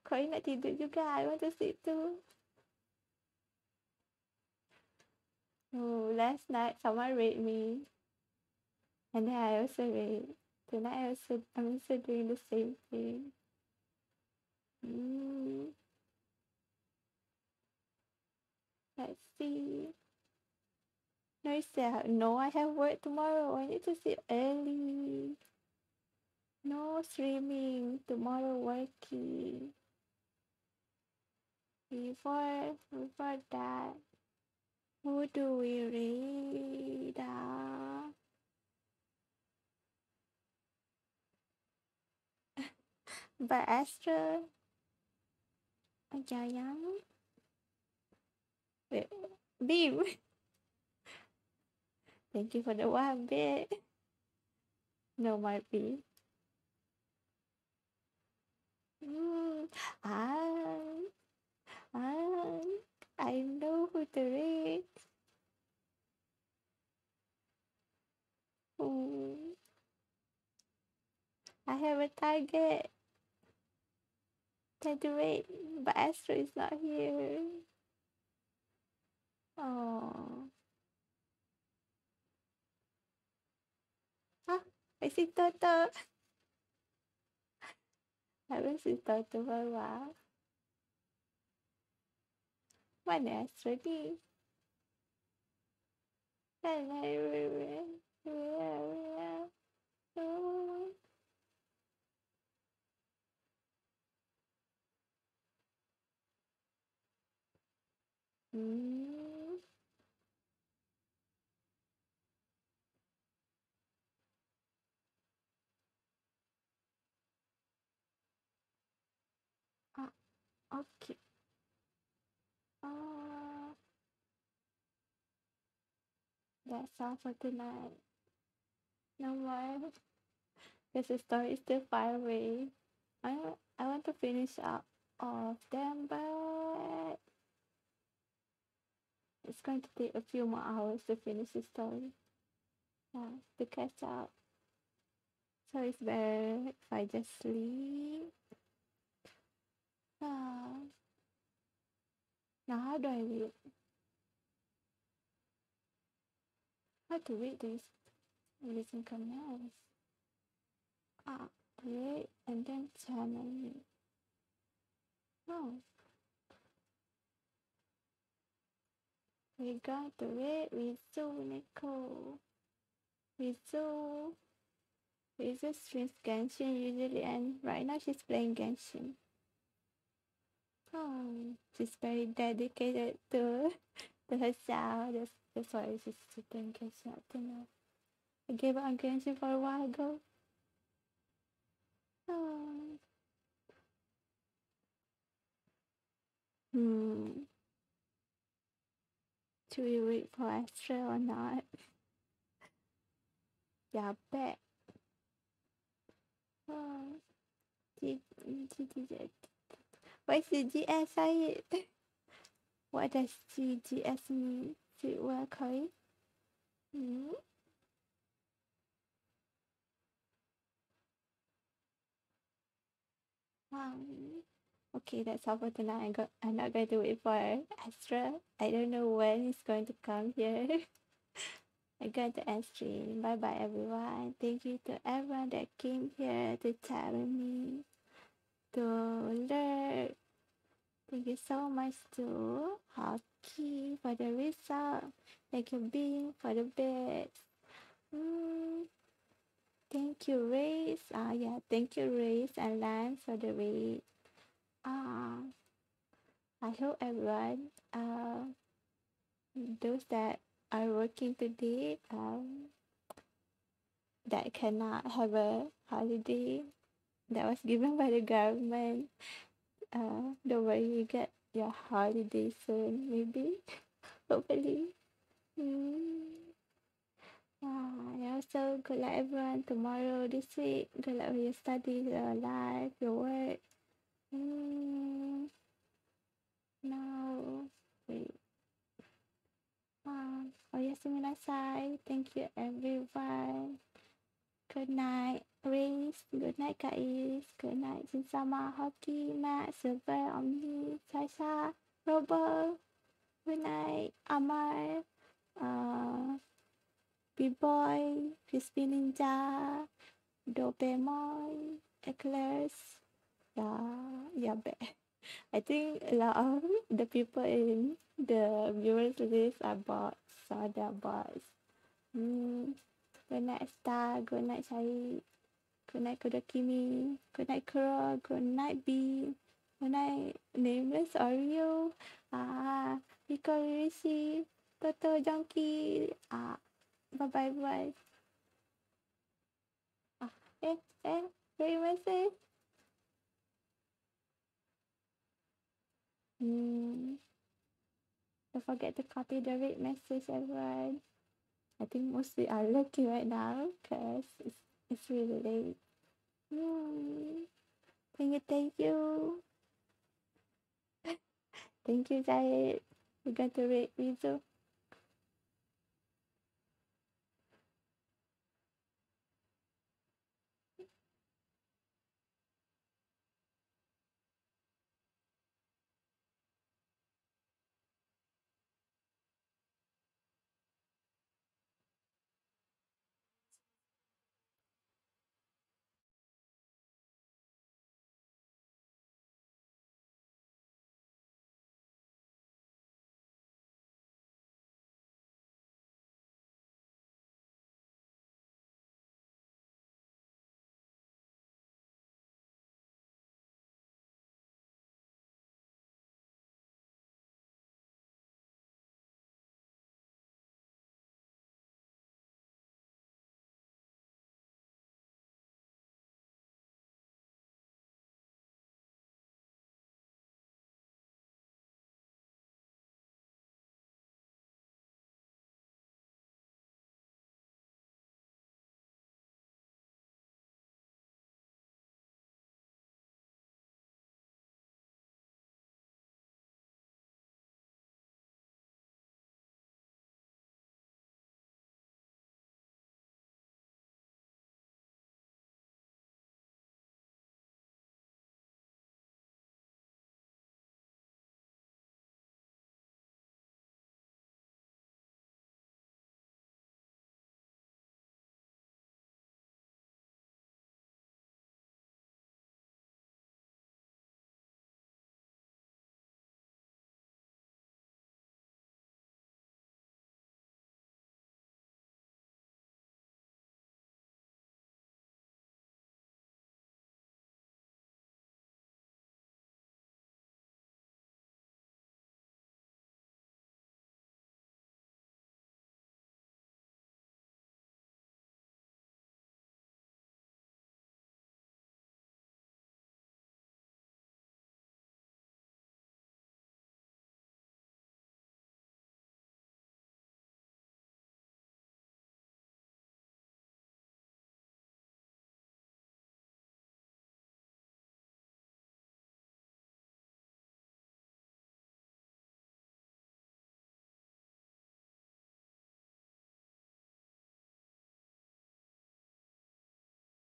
Korea nak tidur juga. I want to sleep too. Oh, last night someone rate me. And then I also rate. Tonight I also, I'm also doing the same thing. Hmm. Let's see. No, you said, no, I have work tomorrow. I need to sleep early. No streaming. Tomorrow working. Before, before that, who do we read? Uh? But Astra. Ajayang. Wait, Beam. Thank you for the one bit. No, might be. Mm, ah, ah, I know who to read. Mm. I have a target. Time to read, but Astro is not here. Oh. Ah, I see Toto. I haven't seen Toto for a while. Mana Astro ni? Hmm. Okay. Uh, that's all for tonight. No more. Because the story is still far away. I I want to finish up all of them, but it's going to take a few more hours to finish the story. Yeah, to catch up. So it's better if I just sleep. Uh, now how do I wait? How to wait this releasing commands? Ah, wait and then channel. No. We're going to wait with Zoo, Nico. With Zoo. With Zoo streams Genshin usually, and right now she's playing Genshin. Oh, she's very dedicated to, to herself. That's, that's why she's sitting Genshin up to now. I gave up on Genshin for a while ago. Oh. Hmm. Should we wait for Astra or not? Yeah, bet. Oh. G G G G What's the G S, I? What does G G S mean? Does it work, Kouri? Hmm? Wow. Okay, that's all for tonight. I got, I'm not going to wait for Astra. I don't know when he's going to come here. I'm going to end stream. Bye-bye, everyone. Thank you to everyone that came here to chat with me. To learn. Thank you so much to Hoki for the result. Thank you, Bing, for the bits. Mm. Thank you, Race. Ah, yeah, thank you, Race and Lance for the raid. Ah, I hope everyone, uh, those that are working today, um, that cannot have a holiday that was given by the government, uh, don't worry, you get your holiday soon, maybe, hopefully. Mm. Yeah, and also good luck everyone tomorrow, this week, good luck with your studies, your life, your work. Mm. No, wait. Um, oyasumi nasai, thank you everyone. Good night, Grace. Good night, guys. Good night, Jinsama, Hoki, Matt, Silver, Omni, Sasha, Robo. Good night, Amar, uh, B-Boy, Crispy Ninja, Doberman, Eclairs. Yeah, yeah, but I think a lot of the people in the viewers list are bots, so they're bots. Mm. Good night, Star. Good night, Shai. Good night, Kodakimi. Good night, Kuro. Good night, B. Good night, Nameless Oreo. Ah, Rico Rishi. Toto Junkie. Ah, bye bye, bye. Ah, eh, eh, very message. Hmm. Don't forget to copy the raid message, everyone. I think mostly are lucky right now because it's, it's really late. Mm. Thank you, thank you. Thank you, Zahid. We're going to rate Mizu.